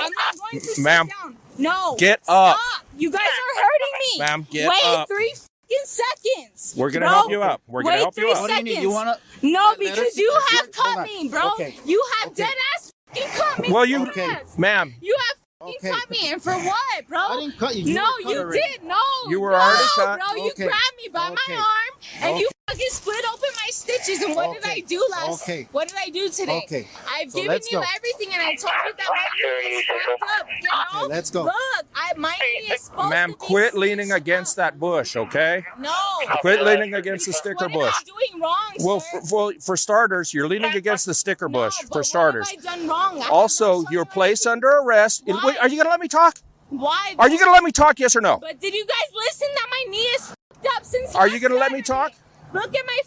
I'm not going to sit down. No. Get up. Stop. You guys are hurting me. Ma'am, get Wait up. Wait three seconds. We're going to help you up. We're going to help you up. What do you need? You want to? No, because you have cut me, bro. Okay. You have okay. dead ass fucking cut me. Well, you, okay. ma'am. You have fucking okay. cut me. And for what, bro? I didn't cut you. No, you did. No. You were already cut. No, bro. You okay. grabbed me by okay. my arm and okay. you fucking split open my stitches. And what okay. did I do last? Okay. What did I do today? Okay. I've so given you go. everything and I told you that my knee was wrapped up. You know? supposed, let's go. Look, I, my knee is supposed Ma'am, quit leaning against up. that bush, okay? No. Quit leaning against the sticker what bush. What am I doing wrong, well, sir? For, well, for starters, you're leaning against the sticker no, bush, for starters. What have I done wrong? I also, your place under arrest. Why? Wait, are you going to let me talk? Why? Are you going to let me talk, yes or no? But did you guys listen that my knee is up since Are you going to let me talk? Look at my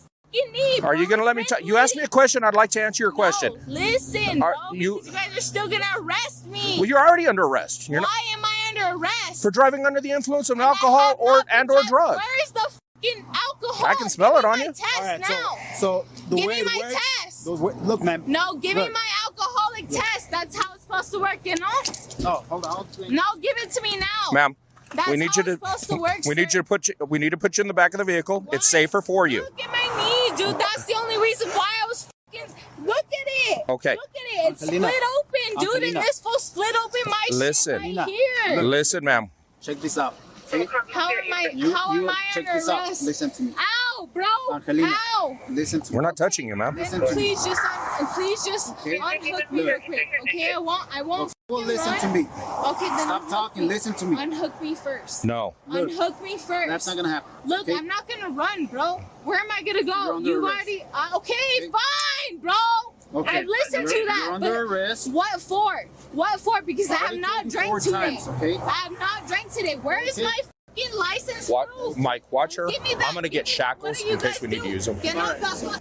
knee, bro. Are you going to let me talk? You asked me a question. I'd like to answer your question. No, listen, bro, are you, you guys are still going to arrest me. Well, you're already under arrest. You're Why not, am I under arrest? For driving under the influence of and alcohol or and or drugs. Where is the fucking alcohol? I can smell give it on you. All right, now. So, so the give way me my works, test. Those, look, ma'am. No, give look. me my alcoholic look. test. That's how it's supposed to work, you know? Oh, hold on. No, give it to me now. Ma'am. That's we need how you to, to work, we sir. need you to put you, we need to put you in the back of the vehicle. Why? It's safer for you. Look at my knee, dude. That's the only reason why I was fucking. Look at it. Okay. Look at it. It's Angelina. split open, dude. Angelina. And this fool split open my Listen. shit right here. Listen, ma'am. Check this out. See? How am I? You, how you am I check under this arrest? Out. Listen to me. Ow, bro. Angelina. Ow. Listen to me. We're not touching you, ma'am. Listen to me. Just un, please just okay. unhook me real quick, okay? I won't. I won't. Well, listen run. to me. Okay, then stop talking. Me. Listen to me. Unhook me first. No. Look, unhook me first. That's not gonna happen. Look, okay? I'm not gonna run, bro. Where am I gonna go? You already. Uh, okay, okay, fine, bro. Okay. I've listened you're, to that. You're under arrest. What for? What for? Because I have not drank today. Times, okay? I have not drank today. Where is okay. my fucking license? What, proof? Mike, watch her. I'm gonna get shackles in case we do? need to use them. Get off that.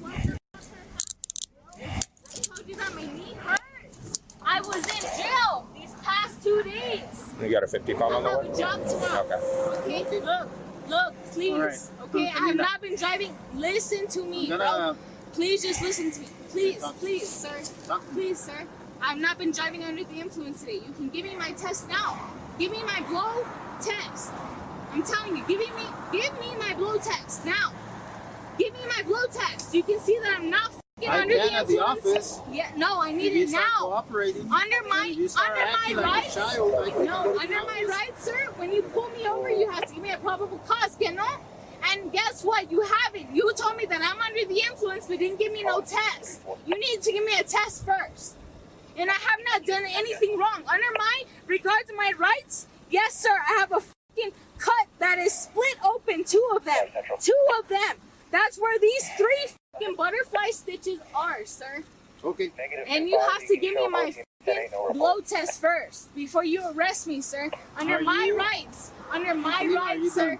I told you that my knee hurts. I was in jail. two days. You got a fifty pound on the way? Okay. Okay, look, look, please. Right. Okay, I have not been driving. Listen to me, gonna, bro. Please just listen to me. Please, talk. please, sir. Talk. Please, sir. I've not been driving under the influence today. You can give me my test now. Give me my blow test. I'm telling you, give me, give me my blow test now. Give me my blow test. You can see that I'm not I under the at the office. Yeah, no, I need it now. Under my, under my rights. Like no, under my rights, sir. When you pull me over, you have to give me a probable cause, you know? And guess what? You haven't. You told me that I'm under the influence, but didn't give me no test. You need to give me a test first. And I have not done anything wrong. Under my regard to my rights, yes, sir. I have a fucking cut that is split open. Two of them. Two of them. That's where these three fucking butterfly stitches are, sir. Okay. And you have to give me my fucking blow test first before you arrest me, sir. Under my rights. Under my rights, sir.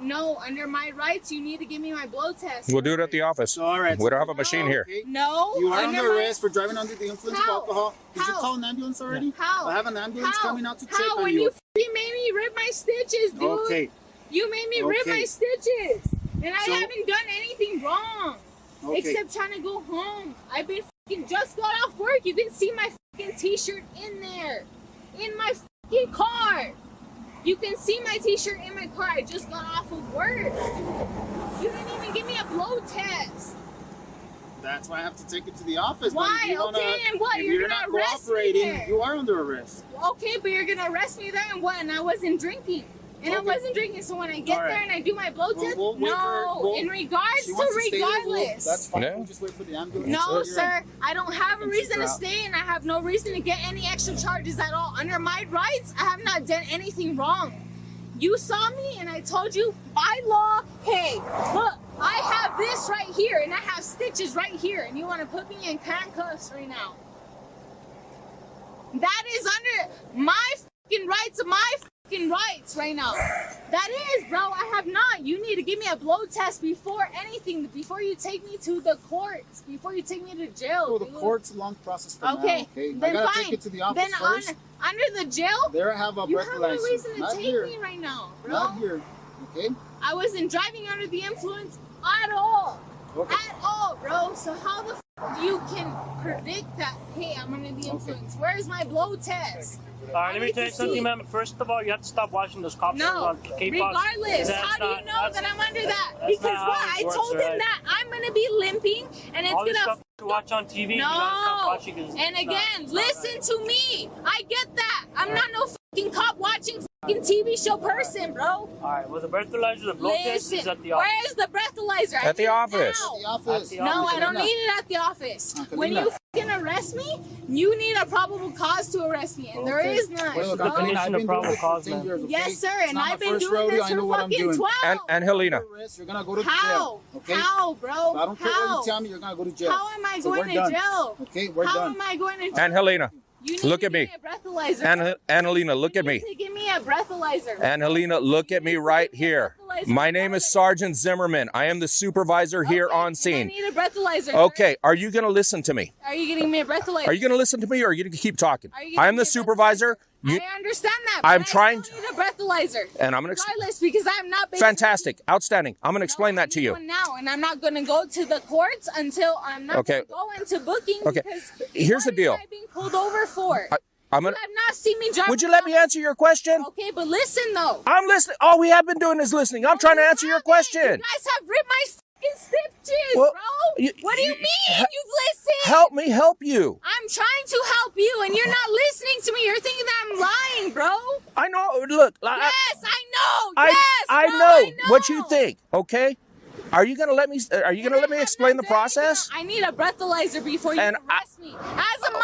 No, under my rights, you need to give me my blow test. We'll do it at the office. All right. We don't have a machine here. No. You are under arrest for driving under the influence of alcohol. Did you call an ambulance already? How? I have an ambulance coming out to check on you. How? When you fucking made me rip my stitches, dude. Okay. You made me rip my stitches. And I so, haven't done anything wrong, okay. except trying to go home. I've been fucking just got off work. You can see my fucking t-shirt in there, in my fucking car. You can see my t-shirt in my car. I just got off of work. You didn't even give me a blow test. That's why I have to take it to the office. Why? You okay, wanna, and what? If you're, you're gonna not arrest cooperating, me there. You are under arrest. Okay, but you're gonna arrest me there, and what? And I wasn't drinking. And okay. I wasn't drinking, so when I get right. there and I do my blow test, we'll, we'll no, we'll, in regards to, to regardless. That's fine, yeah. Just wait for the ambulance. No, sir, in. I don't have a reason to stay, and I have no reason to get any extra charges at all. Under my rights, I have not done anything wrong. You saw me, and I told you, by law, hey, look, I have this right here, and I have stitches right here, and you want to put me in handcuffs right now. That is under my fucking rights, my fucking rights right now. That is, bro, I have not. You need to give me a blow test before anything, before you take me to the courts, before you take me to jail. Well, the dude. court's long process for okay. now. Okay, then I gotta fine. Take it to the office then first. On, under the jail, there I have a you have no reason to not take here. me right now, bro. Not here, okay? I wasn't driving under the influence at all, okay. at all, bro. So how the f you can predict that, hey, I'm under the influence? Okay. Where's my blow test? All right, let me tell you something, ma'am. First of all, you have to stop watching those cops. No, regardless, how do you know that I'm under that? Because what? I told him that I'm going to be limping and it's going to... to watch on T V. No, and again, listen to me. I get that. I'm not no fucking cop watching fucking T V show person, bro. All right, well, the breathalyzer, the blow test is at the office. Where is the breathalyzer? At the office. At the office. No, I don't need it at the office. When you fucking arrest me, you need a probable cause to arrest me, and there is none. What is the definition of probable cause, man? Yes, sir, and I've been doing this for fucking twelve. And, and Helena. You're gonna go to jail. How? How, bro? I don't care what you tell me. You're gonna go to jail. How am I going to jail? Okay, we're done. How am I going to jail? And Helena. You need look to at me. An Annalena, look you at me. Need to give me a breathalyzer. Annalena, look at me right here. My name is Sergeant Zimmerman. I am the supervisor okay, here on scene. I need a breathalyzer. Okay, right? Are you going to listen to me? Are you getting me a breathalyzer? Are you going to listen to me or are you going to keep talking? I am the supervisor. You, I understand that. But I'm I trying to need a breathalyzer. And I'm going to explain. Because I'm not fantastic. Outstanding. I'm going to explain no, that to you. Now, and I'm not going to go to the courts until I'm not okay. going to go into booking. Okay. Here's the deal. I've been pulled over for. I, I'm gonna, you have not seen me driving. Would you let me answer your question? Okay, but listen though. I'm listening. All we have been doing is listening. I'm no, trying to answer your question. You guys have ripped my fucking stitches, well, bro. You, what do you, you mean? Ha, you've listened. Help me help you. I'm trying to help you, and you're not listening to me. You're thinking that I'm lying, bro. I know. Look. Like, yes, I know. I, yes, I, bro, know I know what you think. Okay. Are you gonna let me? Are you gonna and let I me explain the process? I need a breathalyzer before you and arrest I, me. As a my.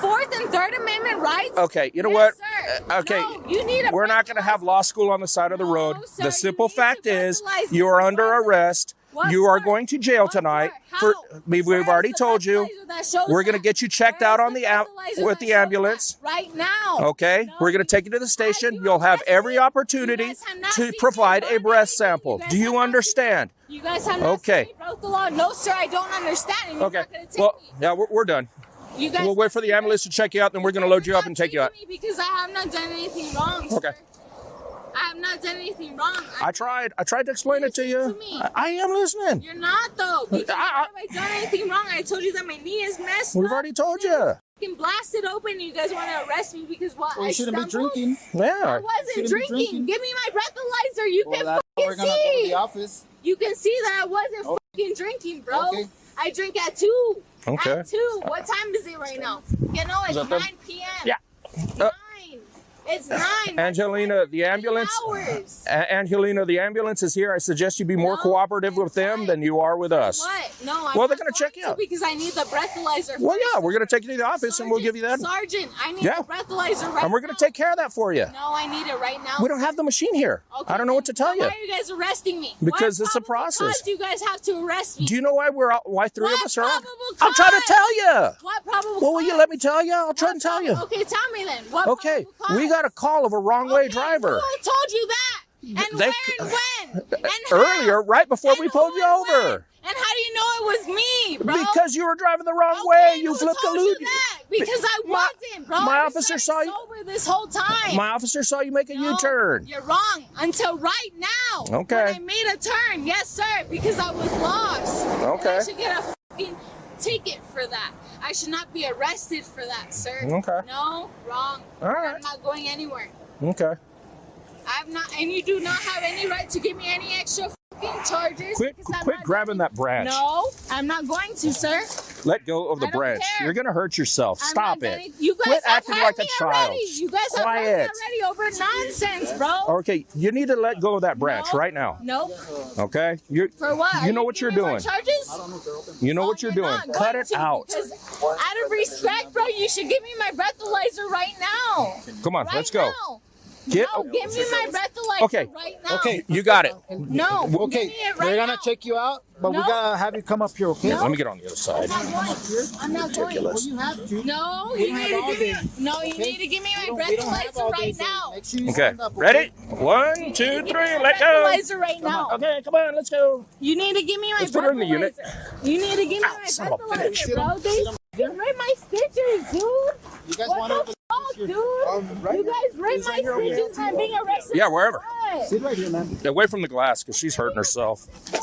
Fourth and Third Amendment rights. Okay, you know yes, what? Sir. Okay, no, you need a we're not going to have law school on the side of the no, road. Sir, the simple fact is you are under arrest. What, you are sir? going to jail what, tonight. For, we've sir, already told you. We're going to get you checked out on the with the ambulance right now. Okay, no, we're going to take you to the station. You You'll have every opportunity have to provide a breath sample. You Do you understand? You guys have not okay. seen me broke the law. No, sir, I don't understand. Okay, well, yeah, we're done. You guys we'll wait for the ambulance to check you out, then we're going to load you up and take you out. Because I have not done anything wrong. Sir. Okay. I have not done anything wrong. I, I tried. I tried to explain it to you. To I, I am listening. You're not, though. Because I, I, have I done anything wrong? I told you that my knee is messed we've up. We've already told you. You blasted open. You guys want to arrest me because what? Well, I shouldn't be drinking. Yeah. I wasn't drinking. drinking. Give me my breathalyzer. You well, can fucking we're gonna see. Go to the office. You can see that I wasn't okay. fucking drinking, bro. Okay. I drink at two. Okay. At two. What time is it right now? You know, it's nine p m Yeah. Uh, nine. It's nine. Angelina, the ambulance. Hours. Uh, Angelina, the ambulance is here. I suggest you be more no, cooperative with them than you are with us. What? No. I'm well, they're gonna check you out because I need the breathalyzer. Well, first. yeah, we're gonna take you to the office Sergeant, and we'll give you that. Sergeant, I need yeah. the breathalyzer right now. And we're gonna now. take care of that for you. No, I need it right now. We don't have the machine here. Okay, I don't know what to tell you. Why are you guys arresting me? Because what it's a process. Do you guys have to arrest me? Do you know why we're why three what of us are? I'm trying to tell you. What probable? Well, cause? will you let me tell you? I'll try what and tell you. Okay, tell me then. What okay, we got a call of a wrong way okay, driver. Who told you that? And they, where and when? And earlier, how? right before and we pulled you over. When? And how do you know it was me, bro? Because you were driving the wrong okay, way. You flipped the loop. Because I my, wasn't, bro. My I officer saw you over this whole time. My officer saw you make a no, U-turn. You're wrong. Until right now. Okay. When I made a turn, yes, sir, because I was lost. Okay. And I should get a fucking ticket for that. I should not be arrested for that, sir. Okay. No, wrong. All right. I'm not going anywhere. Okay. I'm not, and you do not have any right to give me any extra fucking charges. Quit, quit grabbing that branch. No, I'm not going to, sir. Let go of the branch. Care. You're gonna hurt yourself. I'm Stop it. Gonna, you guys quit have acting like a child. Already. You guys Quiet. have me already over nonsense, bro. Okay, you need to let go of that branch no. right now. Nope. Okay. You're, For what? Are you know you what you're doing. Charges? I don't know if they're open. You know oh, what you're, you're doing. Cut it out. Out of respect, bro, you should give me my breathalyzer right now. Come on, right let's go. Now. Get, no, oh, give me my breathalyzer okay. right now. Okay, you got it. No, okay. Right We're gonna now. check you out, but no. we gotta have you come up here, okay? No. Let me get on the other side. I'm not going. I'm not Ridiculous. going. Well, you have to. No, you need to give me. No, you okay. need to give me my breathalyzer right now. Sure okay. Up, okay, ready? One, two, three. Let's go. Breathalyzer right now. Okay, come on, let's go. You need to give me my let's breathalyzer. Put her in the unit. You need to give me Ow, my breathalyzer, bro. They ripped my stitches, dude. You guys want to? Oh, dude, um, right you guys rape my stitches and I'm being arrested. Yeah, wherever. Sit right here, man. Away from the glass, because she's hurting herself. Dead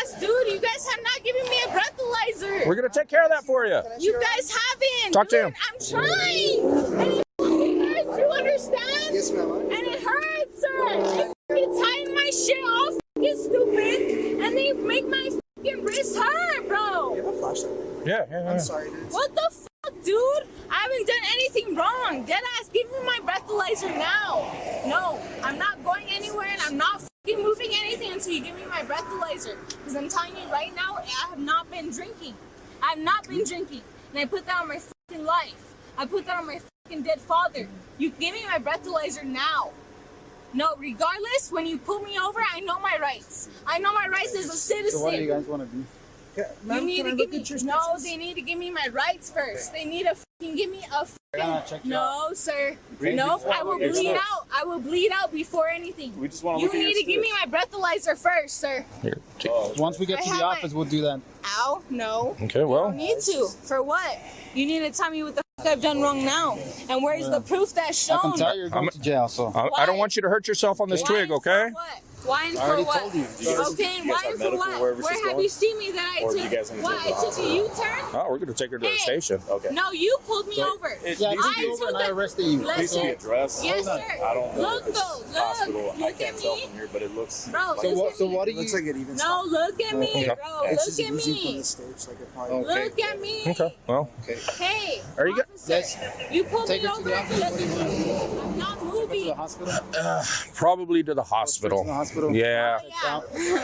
ass, dude. You guys have not given me a breathalyzer. We're going to take care of that for you. You guys haven't. Talk dude. to him. I'm trying. And it hurts, you understand? Yes, ma'am. And it hurts, sir. They tighten my shit all fucking stupid, and they make my fucking wrist hurt, bro. You have a flashlight? Yeah, yeah, yeah. I'm sorry, dude. What the fuck? Dude, I haven't done anything wrong. Deadass, give me my breathalyzer. breathalyzer now. No, I'm not going anywhere, and I'm not fucking moving anything until you give me my breathalyzer. Because I'm telling you right now, I have not been drinking. I have not been drinking. And I put that on my fucking life. I put that on my fucking dead father. You give me my breathalyzer now. No, regardless, when you pull me over, I know my rights. I know my rights as a citizen. So what do you guys want to do? Okay, you need to give me, no, they need to give me my rights first. Okay. They need to fucking give me a fucking, no, out. Sir. Breathe no, before, I will bleed stuff. out. I will bleed out before anything. We just want to you need to give me my breathalyzer first, sir. Here, oh, once we get I to the office, my... we'll do that. Ow, no. Okay, well. You need to. For what? You need to tell me what the fuck I've done wrong now. And where's yeah. the proof that's shown? I can tell you're going I'm, to jail, so. I don't want you to hurt yourself on this Why? twig, okay? What? Wine for what? Okay, and wine for what? Where have you seen me that I took? What? I took a U-turn? Oh, we're gonna take her to the station. Okay. No, you pulled me over. Yeah, you pulled me over and I arrested you. Please be addressed. Yes, sir. I don't know if it's hospital. I can't tell from here, but it looks. Bro, so what? So what do you? Looks like it even. No, look at me, bro. Look at me. Look at me. Okay. Well. Hey. Are you good? Yes. You pulled me over. I'm not moving. Probably to the hospital. Yeah. Oh, yeah.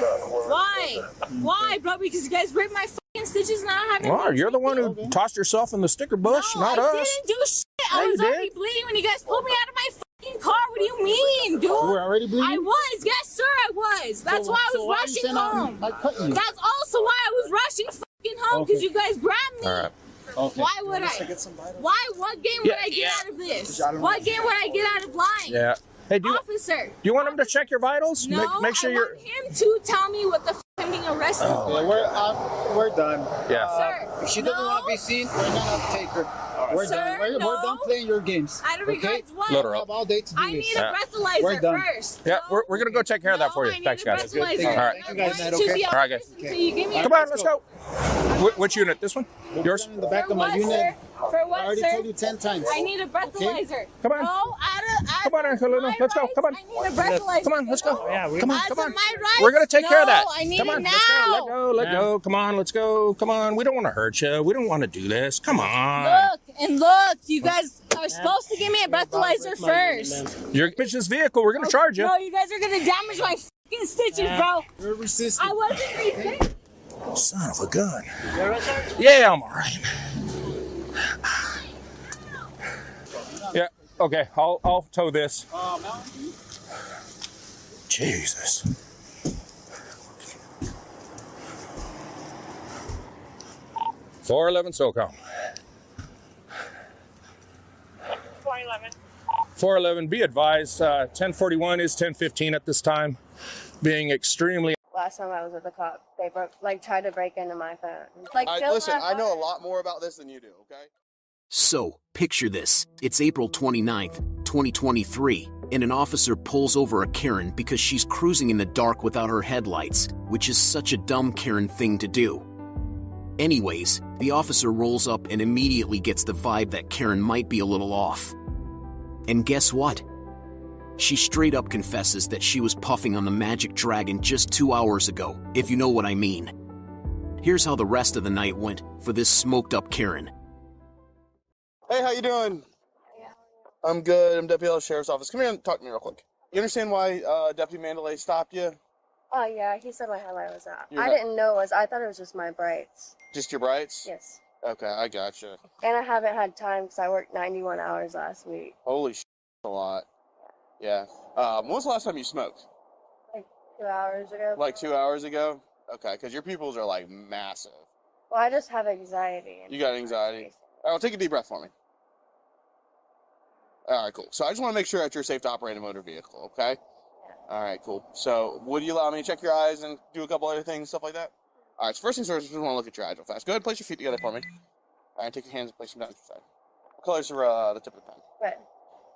Why? Why, bro? Because you guys ripped my fucking stitches and I don't have any. Wow, you're the one who tossed yourself in the sticker bush, no, not I us. I didn't do shit. I yeah, was already did. bleeding when you guys pulled me out of my fucking car. What do you mean, dude? You were already bleeding? I was. Yes, sir, I was. That's so, why I was so rushing home. I cut you. That's also why I was rushing fucking home, because okay. you guys grabbed me. All right. Okay. Why would I? Why? What game yeah, would I get yeah. out of this? What game would I get out of lying? Yeah. Hey, do you, Officer, do you want Officer. him to check your vitals? No, make, make sure I you're... want him to tell me what the f*** I'm being arrested oh, for. We're, uh, we're done. Yeah. Uh, sir, if she doesn't no. want to be seen, we're going to have to take her. Right. We're sir, done. We're, no. we're done playing your games. I don't okay? regards what? Load her up. I have all day to do I this. need a breathalyzer we're done. first. Yeah, no. we're, we're going to go take care of that no, for you. Thanks, guys. All right. Thank you guys, Matt, okay? All right, guys. Come on, let's go. Which unit? This one? Yours? In the back of my unit. For what, I already sir? told you ten times. I need a breathalyzer. Okay. Come on. No, I don't, I, come on, Angelina. Let's go. Come on. I need a breathalyzer. Come on, let's go. Oh, yeah, we, come on, come on. We're going to take no, care of that. I need come on, it now. Let's go. Let go. Let yeah. go. Come on, let's go. Come on. We don't want to hurt you. We don't want to do this. Come on. Look, and look. You guys are yeah. supposed to give me a breathalyzer first. You're damaging this vehicle. We're going to charge you. No, you guys are going to damage my fucking stitches, yeah. bro. You're resisting. I wasn't resisting. Son of a gun. You're right there? Yeah, I'm all right. Yeah, okay, I'll, I'll tow this. Um, Jesus. four eleven SOCOM. four eleven. four eleven, be advised, uh, ten forty-one is ten fifteen at this time, being extremely... Last time I was with the cop, they broke, like tried to break into my phone. Like, I, listen, I know a lot more about this than you do, okay? So, picture this. It's April twenty-ninth, twenty twenty-three, and an officer pulls over a Karen because she's cruising in the dark without her headlights, which is such a dumb Karen thing to do. Anyways, the officer rolls up and immediately gets the vibe that Karen might be a little off. And guess what? She straight up confesses that she was puffing on the Magic Dragon just two hours ago, if you know what I mean. Here's how the rest of the night went for this smoked-up Karen. Hey, how you doing? Yeah. I'm good. I'm Deputy Sheriff's Office. Come here and talk to me real quick. You understand why uh, Deputy Mandalay stopped you? Oh, yeah. He said my headlight was out. You're I not... didn't know it was. I thought it was just my brights. Just your brights? Yes. Okay, I gotcha. And I haven't had time because I worked ninety-one hours last week. Holy shit, a lot. Yeah. Um, when was the last time you smoked? Like two hours ago. Like two hours ago? Okay, because your pupils are like massive. Well, I just have anxiety. You got anxiety? All right, well, take a deep breath for me. All right, cool. So I just want to make sure that you're safe to operate a motor vehicle, okay? Yeah. All right, cool. So would you allow me to check your eyes and do a couple other things, stuff like that? All right, so first things first, I just want to look at your eyes real fast. Go ahead and place your feet together for me. All right, take your hands and place them down to your side. What color is uh, the tip of the pen? Red.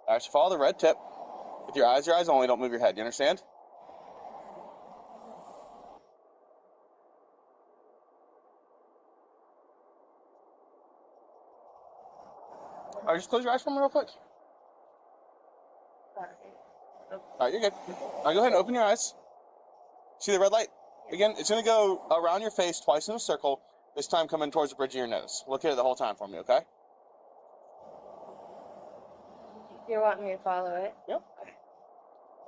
All right, so follow the red tip. With your eyes, your eyes only, don't move your head. You understand? All right, just close your eyes for me real quick. All right, you're good. All right, go ahead and open your eyes. See the red light? Again, it's going to go around your face twice in a circle, this time coming towards the bridge of your nose. Look at it the whole time for me, okay? You want me to follow it? Yep.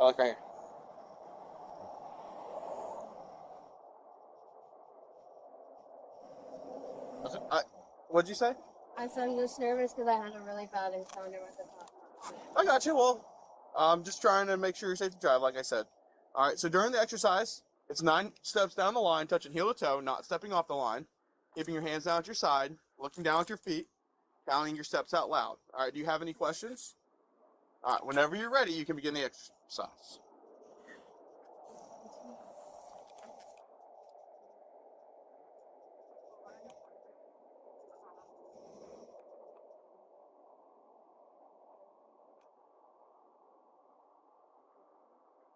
Okay. Oh, look right here. I, what'd you say? I said I'm just nervous because I had a really bad encounter with the cop. I got you. Well, I'm just trying to make sure you're safe to drive, like I said. All right, so during the exercise, it's nine steps down the line, touching heel to toe, not stepping off the line, keeping your hands down at your side, looking down at your feet, counting your steps out loud. All right, do you have any questions? All right, whenever you're ready, you can begin the exercise.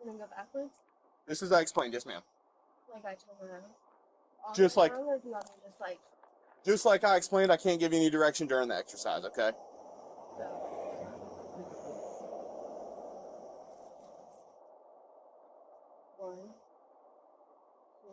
Go backwards? This is I explained, yes ma'am. Like I told her. Just like, just like Just like I explained, I can't give you any direction during the exercise, okay? So. One, two, three.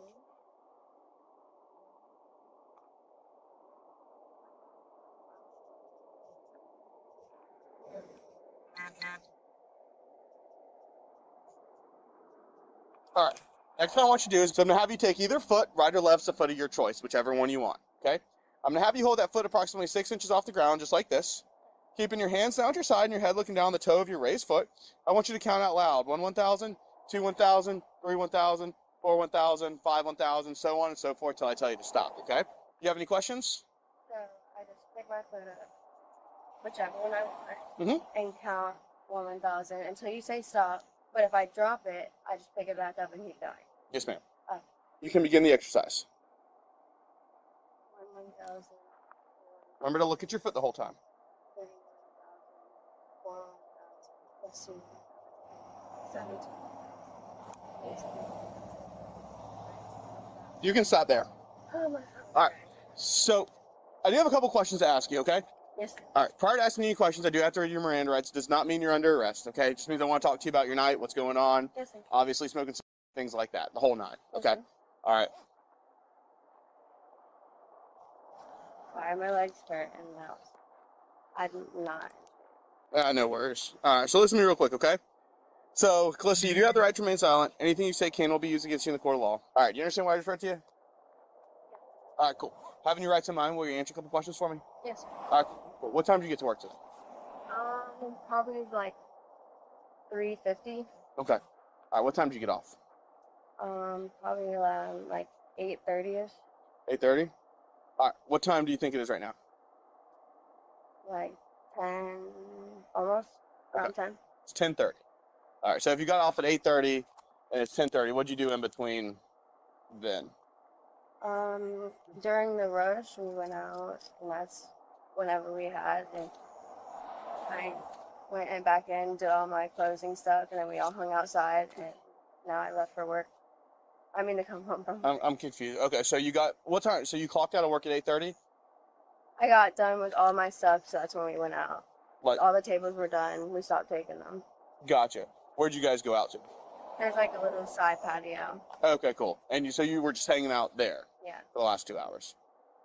All right, next thing I want you to do is I'm going to have you take either foot, right or left, the foot of your choice, whichever one you want, okay? I'm going to have you hold that foot approximately six inches off the ground, just like this, keeping your hands down at your side and your head looking down the toe of your raised foot. I want you to count out loud, one one thousand, two one thousand, three one thousand, four one thousand, five one thousand, so on and so forth until I tell you to stop, okay? Do you have any questions? So I just pick my foot up, whichever one I want, mm-hmm. and count one one thousand until you say stop. But if I drop it, I just pick it back up and keep going. Yes, ma'am. Oh. You can begin the exercise. one one thousand. Remember to look at your foot the whole time. thirty-one thousand, forty-one thousand, seventeen thousand. You can stop there. Oh my God. All right. So I do have a couple questions to ask you, okay? Yes. All right, prior to asking any questions, I do have to read your Miranda rights. It does not mean you're under arrest, okay? It just means I want to talk to you about your night, what's going on. Yes, sir. Obviously, smoking, things like that, the whole night, okay? Mm-hmm. All right. Why are my legs hurt and now? I'm not. Uh, no worries. All right, so listen to me real quick, okay? So, Calista, you do have the right to remain silent. Anything you say can will be used against you in the court of law. All right, do you understand why I just read to you? Yeah. All right, cool. Having your rights in mind, will you answer a couple questions for me? Yes, sir. All right. What time do you get to work today? Um, probably like three fifty. Okay. All right, what time do you get off? Um, probably around like eight thirty-ish. eight thirty? All right, what time do you think it is right now? Like ten, almost, around okay. ten. It's ten thirty. All right, so if you got off at eight thirty and it's ten thirty, what'd you do in between then? Um, during the rush, we went out, and that's... whenever we had, and I went and back in, did all my closing stuff, and then we all hung outside, and now I left for work. I mean to come home from work. I'm, I'm confused. Okay, so you got, what time, so you clocked out of work at eight thirty? I got done with all my stuff, so that's when we went out. Like, all the tables were done, we stopped taking them. Gotcha. Where'd you guys go out to? There's like a little side patio. Okay, cool. And you, so you were just hanging out there? Yeah. For the last two hours?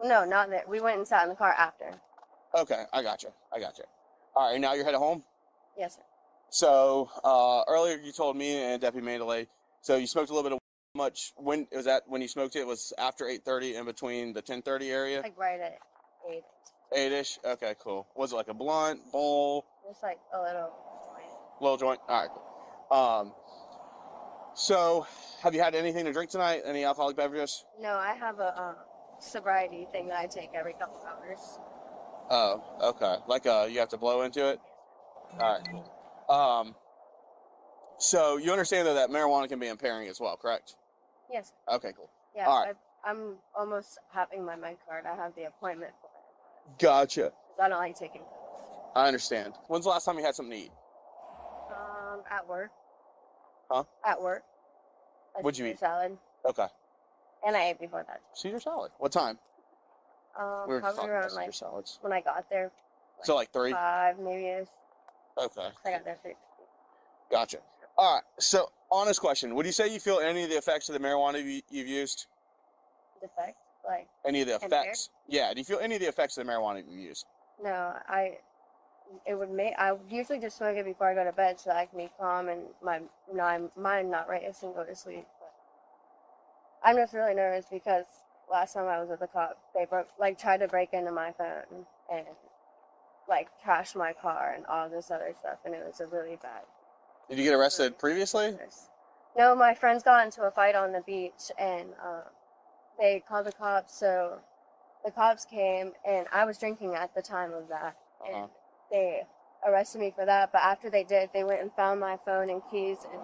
No, not there. We went and sat in the car after. Okay, I gotcha. I gotcha. All right, now you're headed home? Yes, sir. So, uh, earlier you told me and Deputy Mandalay, so you smoked a little bit of much. When was that? When you smoked it, was after eight thirty in between the ten thirty area? Like right at eight. eight-ish? Okay, cool. Was it like a blunt, bowl? Just like a little joint. Little joint? All right, cool. Um, so, have you had anything to drink tonight? Any alcoholic beverages? No, I have a uh, sobriety thing that I take every couple hours. Oh, okay. Like, uh, you have to blow into it? All right, cool. Um, so you understand, though, that marijuana can be impairing as well, correct? Yes. Okay, cool. Yeah, all right. I, I'm almost having my med card. I have the appointment for it. Gotcha. So I don't like taking pills. I understand. When's the last time you had something to eat? Um, at work. Huh? At work. I What'd you eat? Salad. Okay. And I ate before that. Caesar salad. What time? Um, we probably around like salads. When I got there. Like so like three? Five, maybe it is. Okay. I got there three. Gotcha. All right. So, honest question. Would you say you feel any of the effects of the marijuana you, you've used? The effects? Like? Any of the effects? Impaired? Yeah. Do you feel any of the effects of the marijuana you've used? No, I it would make, I usually just smoke it before I go to bed so I can be calm and my mind not racing and go to sleep. But I'm just really nervous because last time I was with a cop, they broke, like tried to break into my phone and like crashed my car and all this other stuff, and it was a really bad. Did you get arrested previously? No, my friends got into a fight on the beach and uh, they called the cops, so the cops came and I was drinking at the time of that. And uh-huh. They arrested me for that, but after they did, they went and found my phone and keys and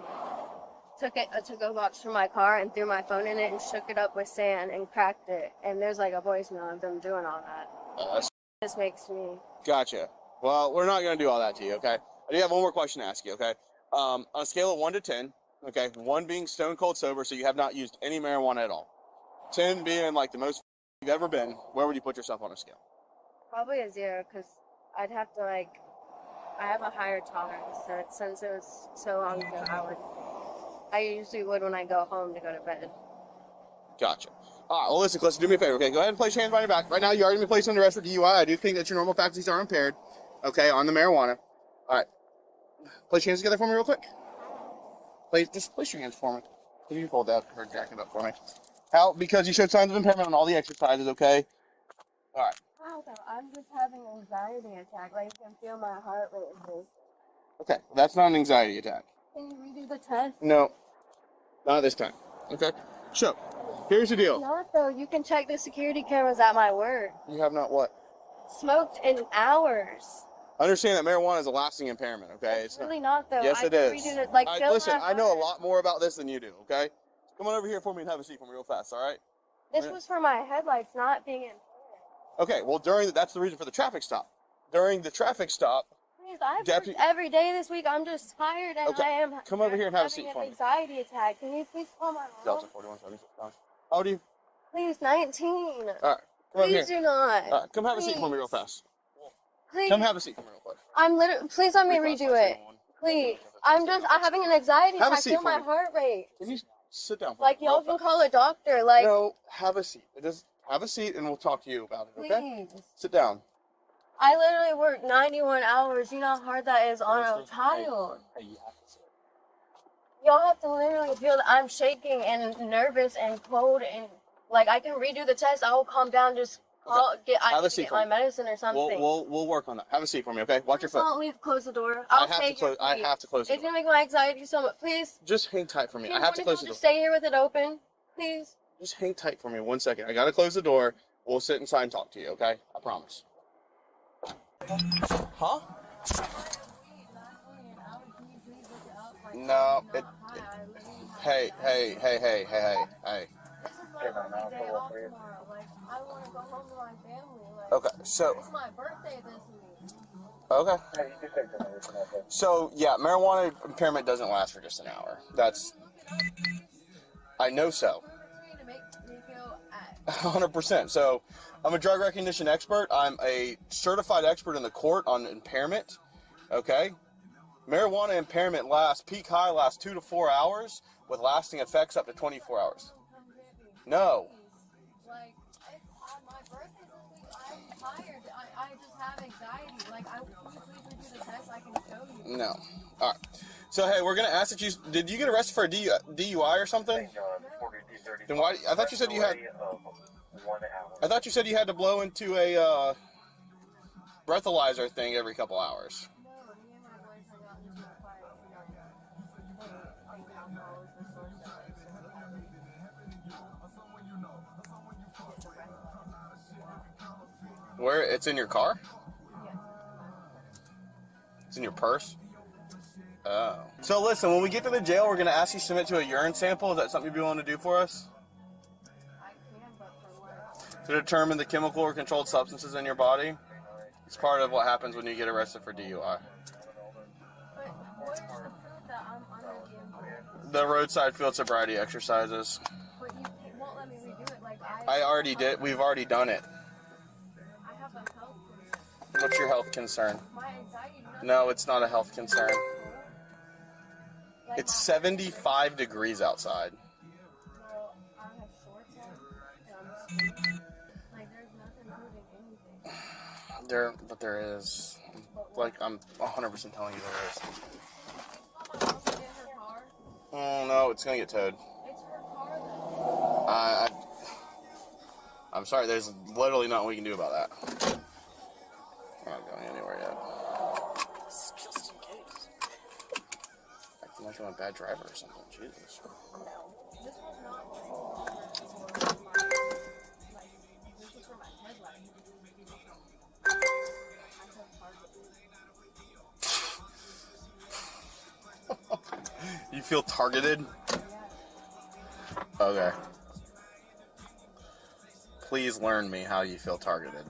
took it, uh, took a box from my car and threw my phone in it and shook it up with sand and cracked it. And there's like a voicemail of them doing all that. Uh, this makes me. Gotcha. Well, we're not going to do all that to you, okay? I do have one more question to ask you, okay? Um, on a scale of one to ten, okay, one being stone cold sober, so you have not used any marijuana at all, ten being like the most you've ever been, where would you put yourself on a scale? Probably a zero, because I'd have to, like, I have a higher tolerance, so it, since it was so long ago, I would, I usually would when I go home to go to bed. Gotcha. All right, well, listen, Clissa, do me a favor, okay? Go ahead and place your hands behind your back. Right now, you already been placed under arrest for D U I. I do think that your normal faculties are impaired, okay, on the marijuana. All right. Place your hands together for me real quick. Place, just place your hands for me. Can you fold that or jack it up for me? How? Because you showed signs of impairment on all the exercises, okay? All right. I'm just having an anxiety attack. Like, you can feel my heart rate. Okay, well, that's not an anxiety attack. Can you redo the test? No, not this time. Okay, so here's the deal. Not though. You can check the security cameras at my work. You have not what? Smoked in hours. Understand that marijuana is a lasting impairment. Okay, it's, it's really not, not though. Yes, I it is. Redo the, like, I, listen, I know a lot more about this than you do. Okay, come on over here for me and have a seat for me real fast. All right. This We're was gonna... for my headlights not being in. Okay, well, during the, that's the reason for the traffic stop. During the traffic stop, please, I've deputy, worked every day this week. I'm just tired, and okay. I am. Come over I'm here and have a seat for me. Having an anxiety attack. Can you please call my mom? Delta forty-one seventy-six. How old are you? Please, nineteen. All right, come please over here. Please do not. All right, come have please. a seat for me real fast. Please. Come have a seat for me real quick. I'm literally. Please let me redo it. Please. I'm just. I'm having an anxiety attack. I feel my me. heart rate. Can you sit down? For like y'all can call a doctor. Like no, have a seat. It doesn't. Have a seat, and we'll talk to you about it, okay? Please. Sit down. I literally work ninety-one hours. You know how hard that is on a child. Y'all have to literally feel that I'm shaking and nervous and cold, and, like, I can redo the test. I will calm down. Just call, okay. get, I get my me. medicine or something. We'll, we'll, we'll work on that. Have a seat for me, okay? Watch Please your foot. Don't leave. Close the door. I'll I have take to close, I have to close the it's door. It's going to make my anxiety so much. Please. Just hang tight for me. Can I have to close the door. Just stay here with it open. Please. Just hang tight for me one second. I gotta close the door. We'll sit inside and talk to you, okay? I promise. Huh? No, it, it Hey, hey, hey, hey, hey, hey, hey. This is my birthday day off tomorrow. Like, I wanna go home to my family. Like, okay, so it's my birthday this week. Okay. So yeah, marijuana impairment doesn't last for just an hour. That's I know so. one hundred percent. So I'm a drug recognition expert. I'm a certified expert in the court on impairment. Okay. Marijuana impairment lasts, peak high lasts two to four hours with lasting effects up to twenty-four hours. No. Like, it's on my birthday this week. I'm tired. I, I just have anxiety. Like, I please do the test. I can show you. No. All right. So, hey, we're going to ask that you, did you get arrested for a D U I or something? Then why? I thought you said you had. I thought you said you had to blow into a uh, breathalyzer thing every couple hours. Where? It's in your car? It's in your purse? Oh. So listen, when we get to the jail, we're going to ask you to submit to a urine sample. Is that something you'd be willing to do for us? I can, but for what? To determine the chemical or controlled substances in your body. It's part of what happens when you get arrested for D U I. But what is the proof that I'm on the roadside field sobriety exercises. But you, you won't let me redo it. Like I, I already did. We've already done it. I have a health concern. What's your health concern? My anxiety. No, it's not a health concern. It's seventy-five degrees outside. Well, I have shorts on. Like, there's nothing moving anything. There, but there is. Like, I'm one hundred percent telling you there is. Is it her car? Oh, no, it's going to get towed. It's her car, though. I, I, I'm sorry, there's literally nothing we can do about that. We're not going anywhere yet. It's just in case. I'm like I'm a bad driver or something. Jesus. No. This was not my fault. This was my, like, this was for my headlights. You feel targeted? Okay. Please learn me how you feel targeted.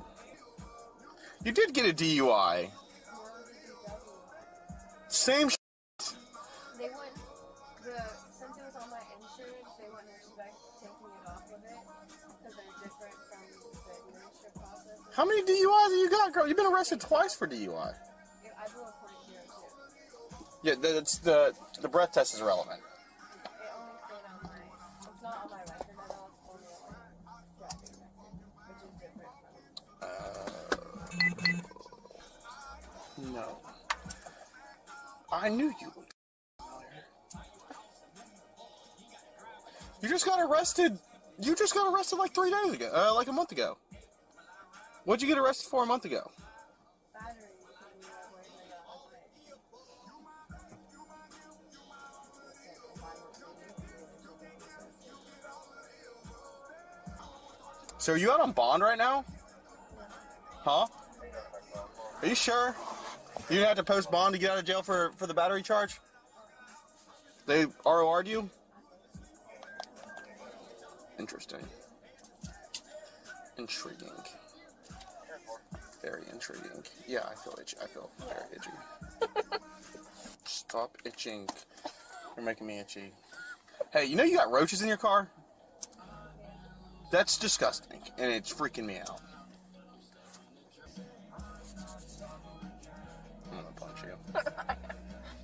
You did get a D U I. Same shit. They wouldn't, the, since it was on my insurance, they wouldn't respect taking it off of it because they're different from the administrative process. How many D U Is have you got, girl? You've been arrested twice for D U I. Yeah, I blew a point zero two. Yeah, that's the the breath test is relevant. It only stayed on my, it's not on my record at all. It's only on my driving record, which is different from. Uh, no. I knew you would. You just got arrested. You just got arrested like three days ago, uh, like a month ago. What'd you get arrested for a month ago? Battery. So are you out on bond right now? Huh? Are you sure? You didn't have to post bond to get out of jail for, for the battery charge? They R O R'd you? Interesting. Intriguing. Very intriguing. Yeah, I feel itchy. I feel very itchy. Stop itching. You're making me itchy. Hey, you know you got roaches in your car? That's disgusting, and it's freaking me out. I'm gonna punch you.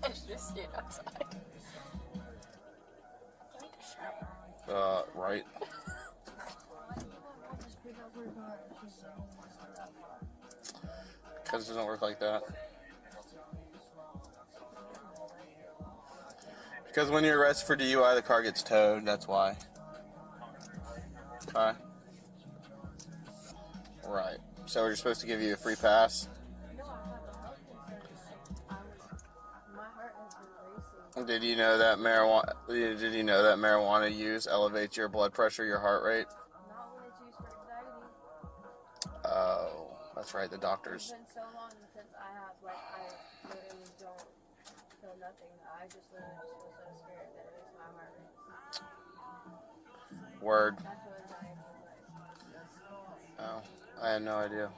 It's just you outside. Uh, right. Because it doesn't work like that. Because when you're arrested for D U I, the car gets towed, that's why. Okay. Right. So we're supposed to give you a free pass? Did you know that marijuana? Did you know that marijuana use elevates your blood pressure, your heart rate? Not when it's used for anxiety. Oh, that's right. The doctors. It's been so long since I have, like, I literally don't feel nothing. I just literally just feel so scared that it makes my heart rate. Word. Oh, I had no idea.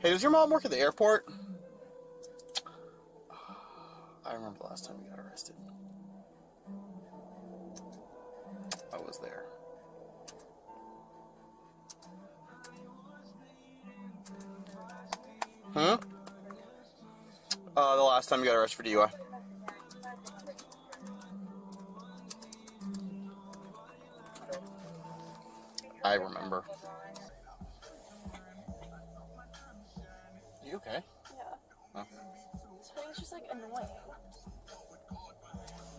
Hey, does your mom work at the airport? I remember the last time you got arrested. I was there. Huh? Uh, the last time you got arrested for D U I. I remember. You okay? Yeah. Oh. It's just, like, annoying.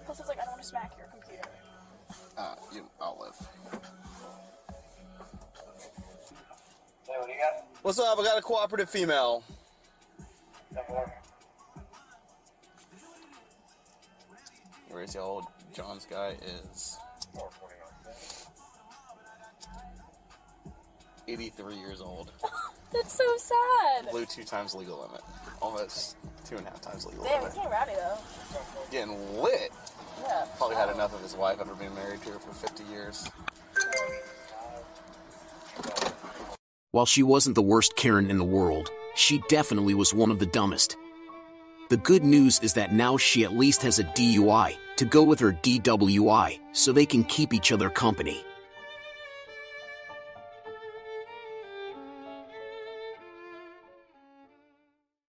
Plus, it's like, I don't want to smack your computer. Uh, you, I'll live. Hey, what do you got? What's up? I got a cooperative female. Where is the old John's guy is? eighty-three years old. That's so sad. Blew two times legal limit. Almost two and a half times legal Damn, limit. Damn, he's getting rowdy, though. Getting lit. Yeah. Probably had enough of his wife after being married to her for fifty years. While she wasn't the worst Karen in the world, she definitely was one of the dumbest. The good news is that now she at least has a D U I to go with her D W I, so they can keep each other company.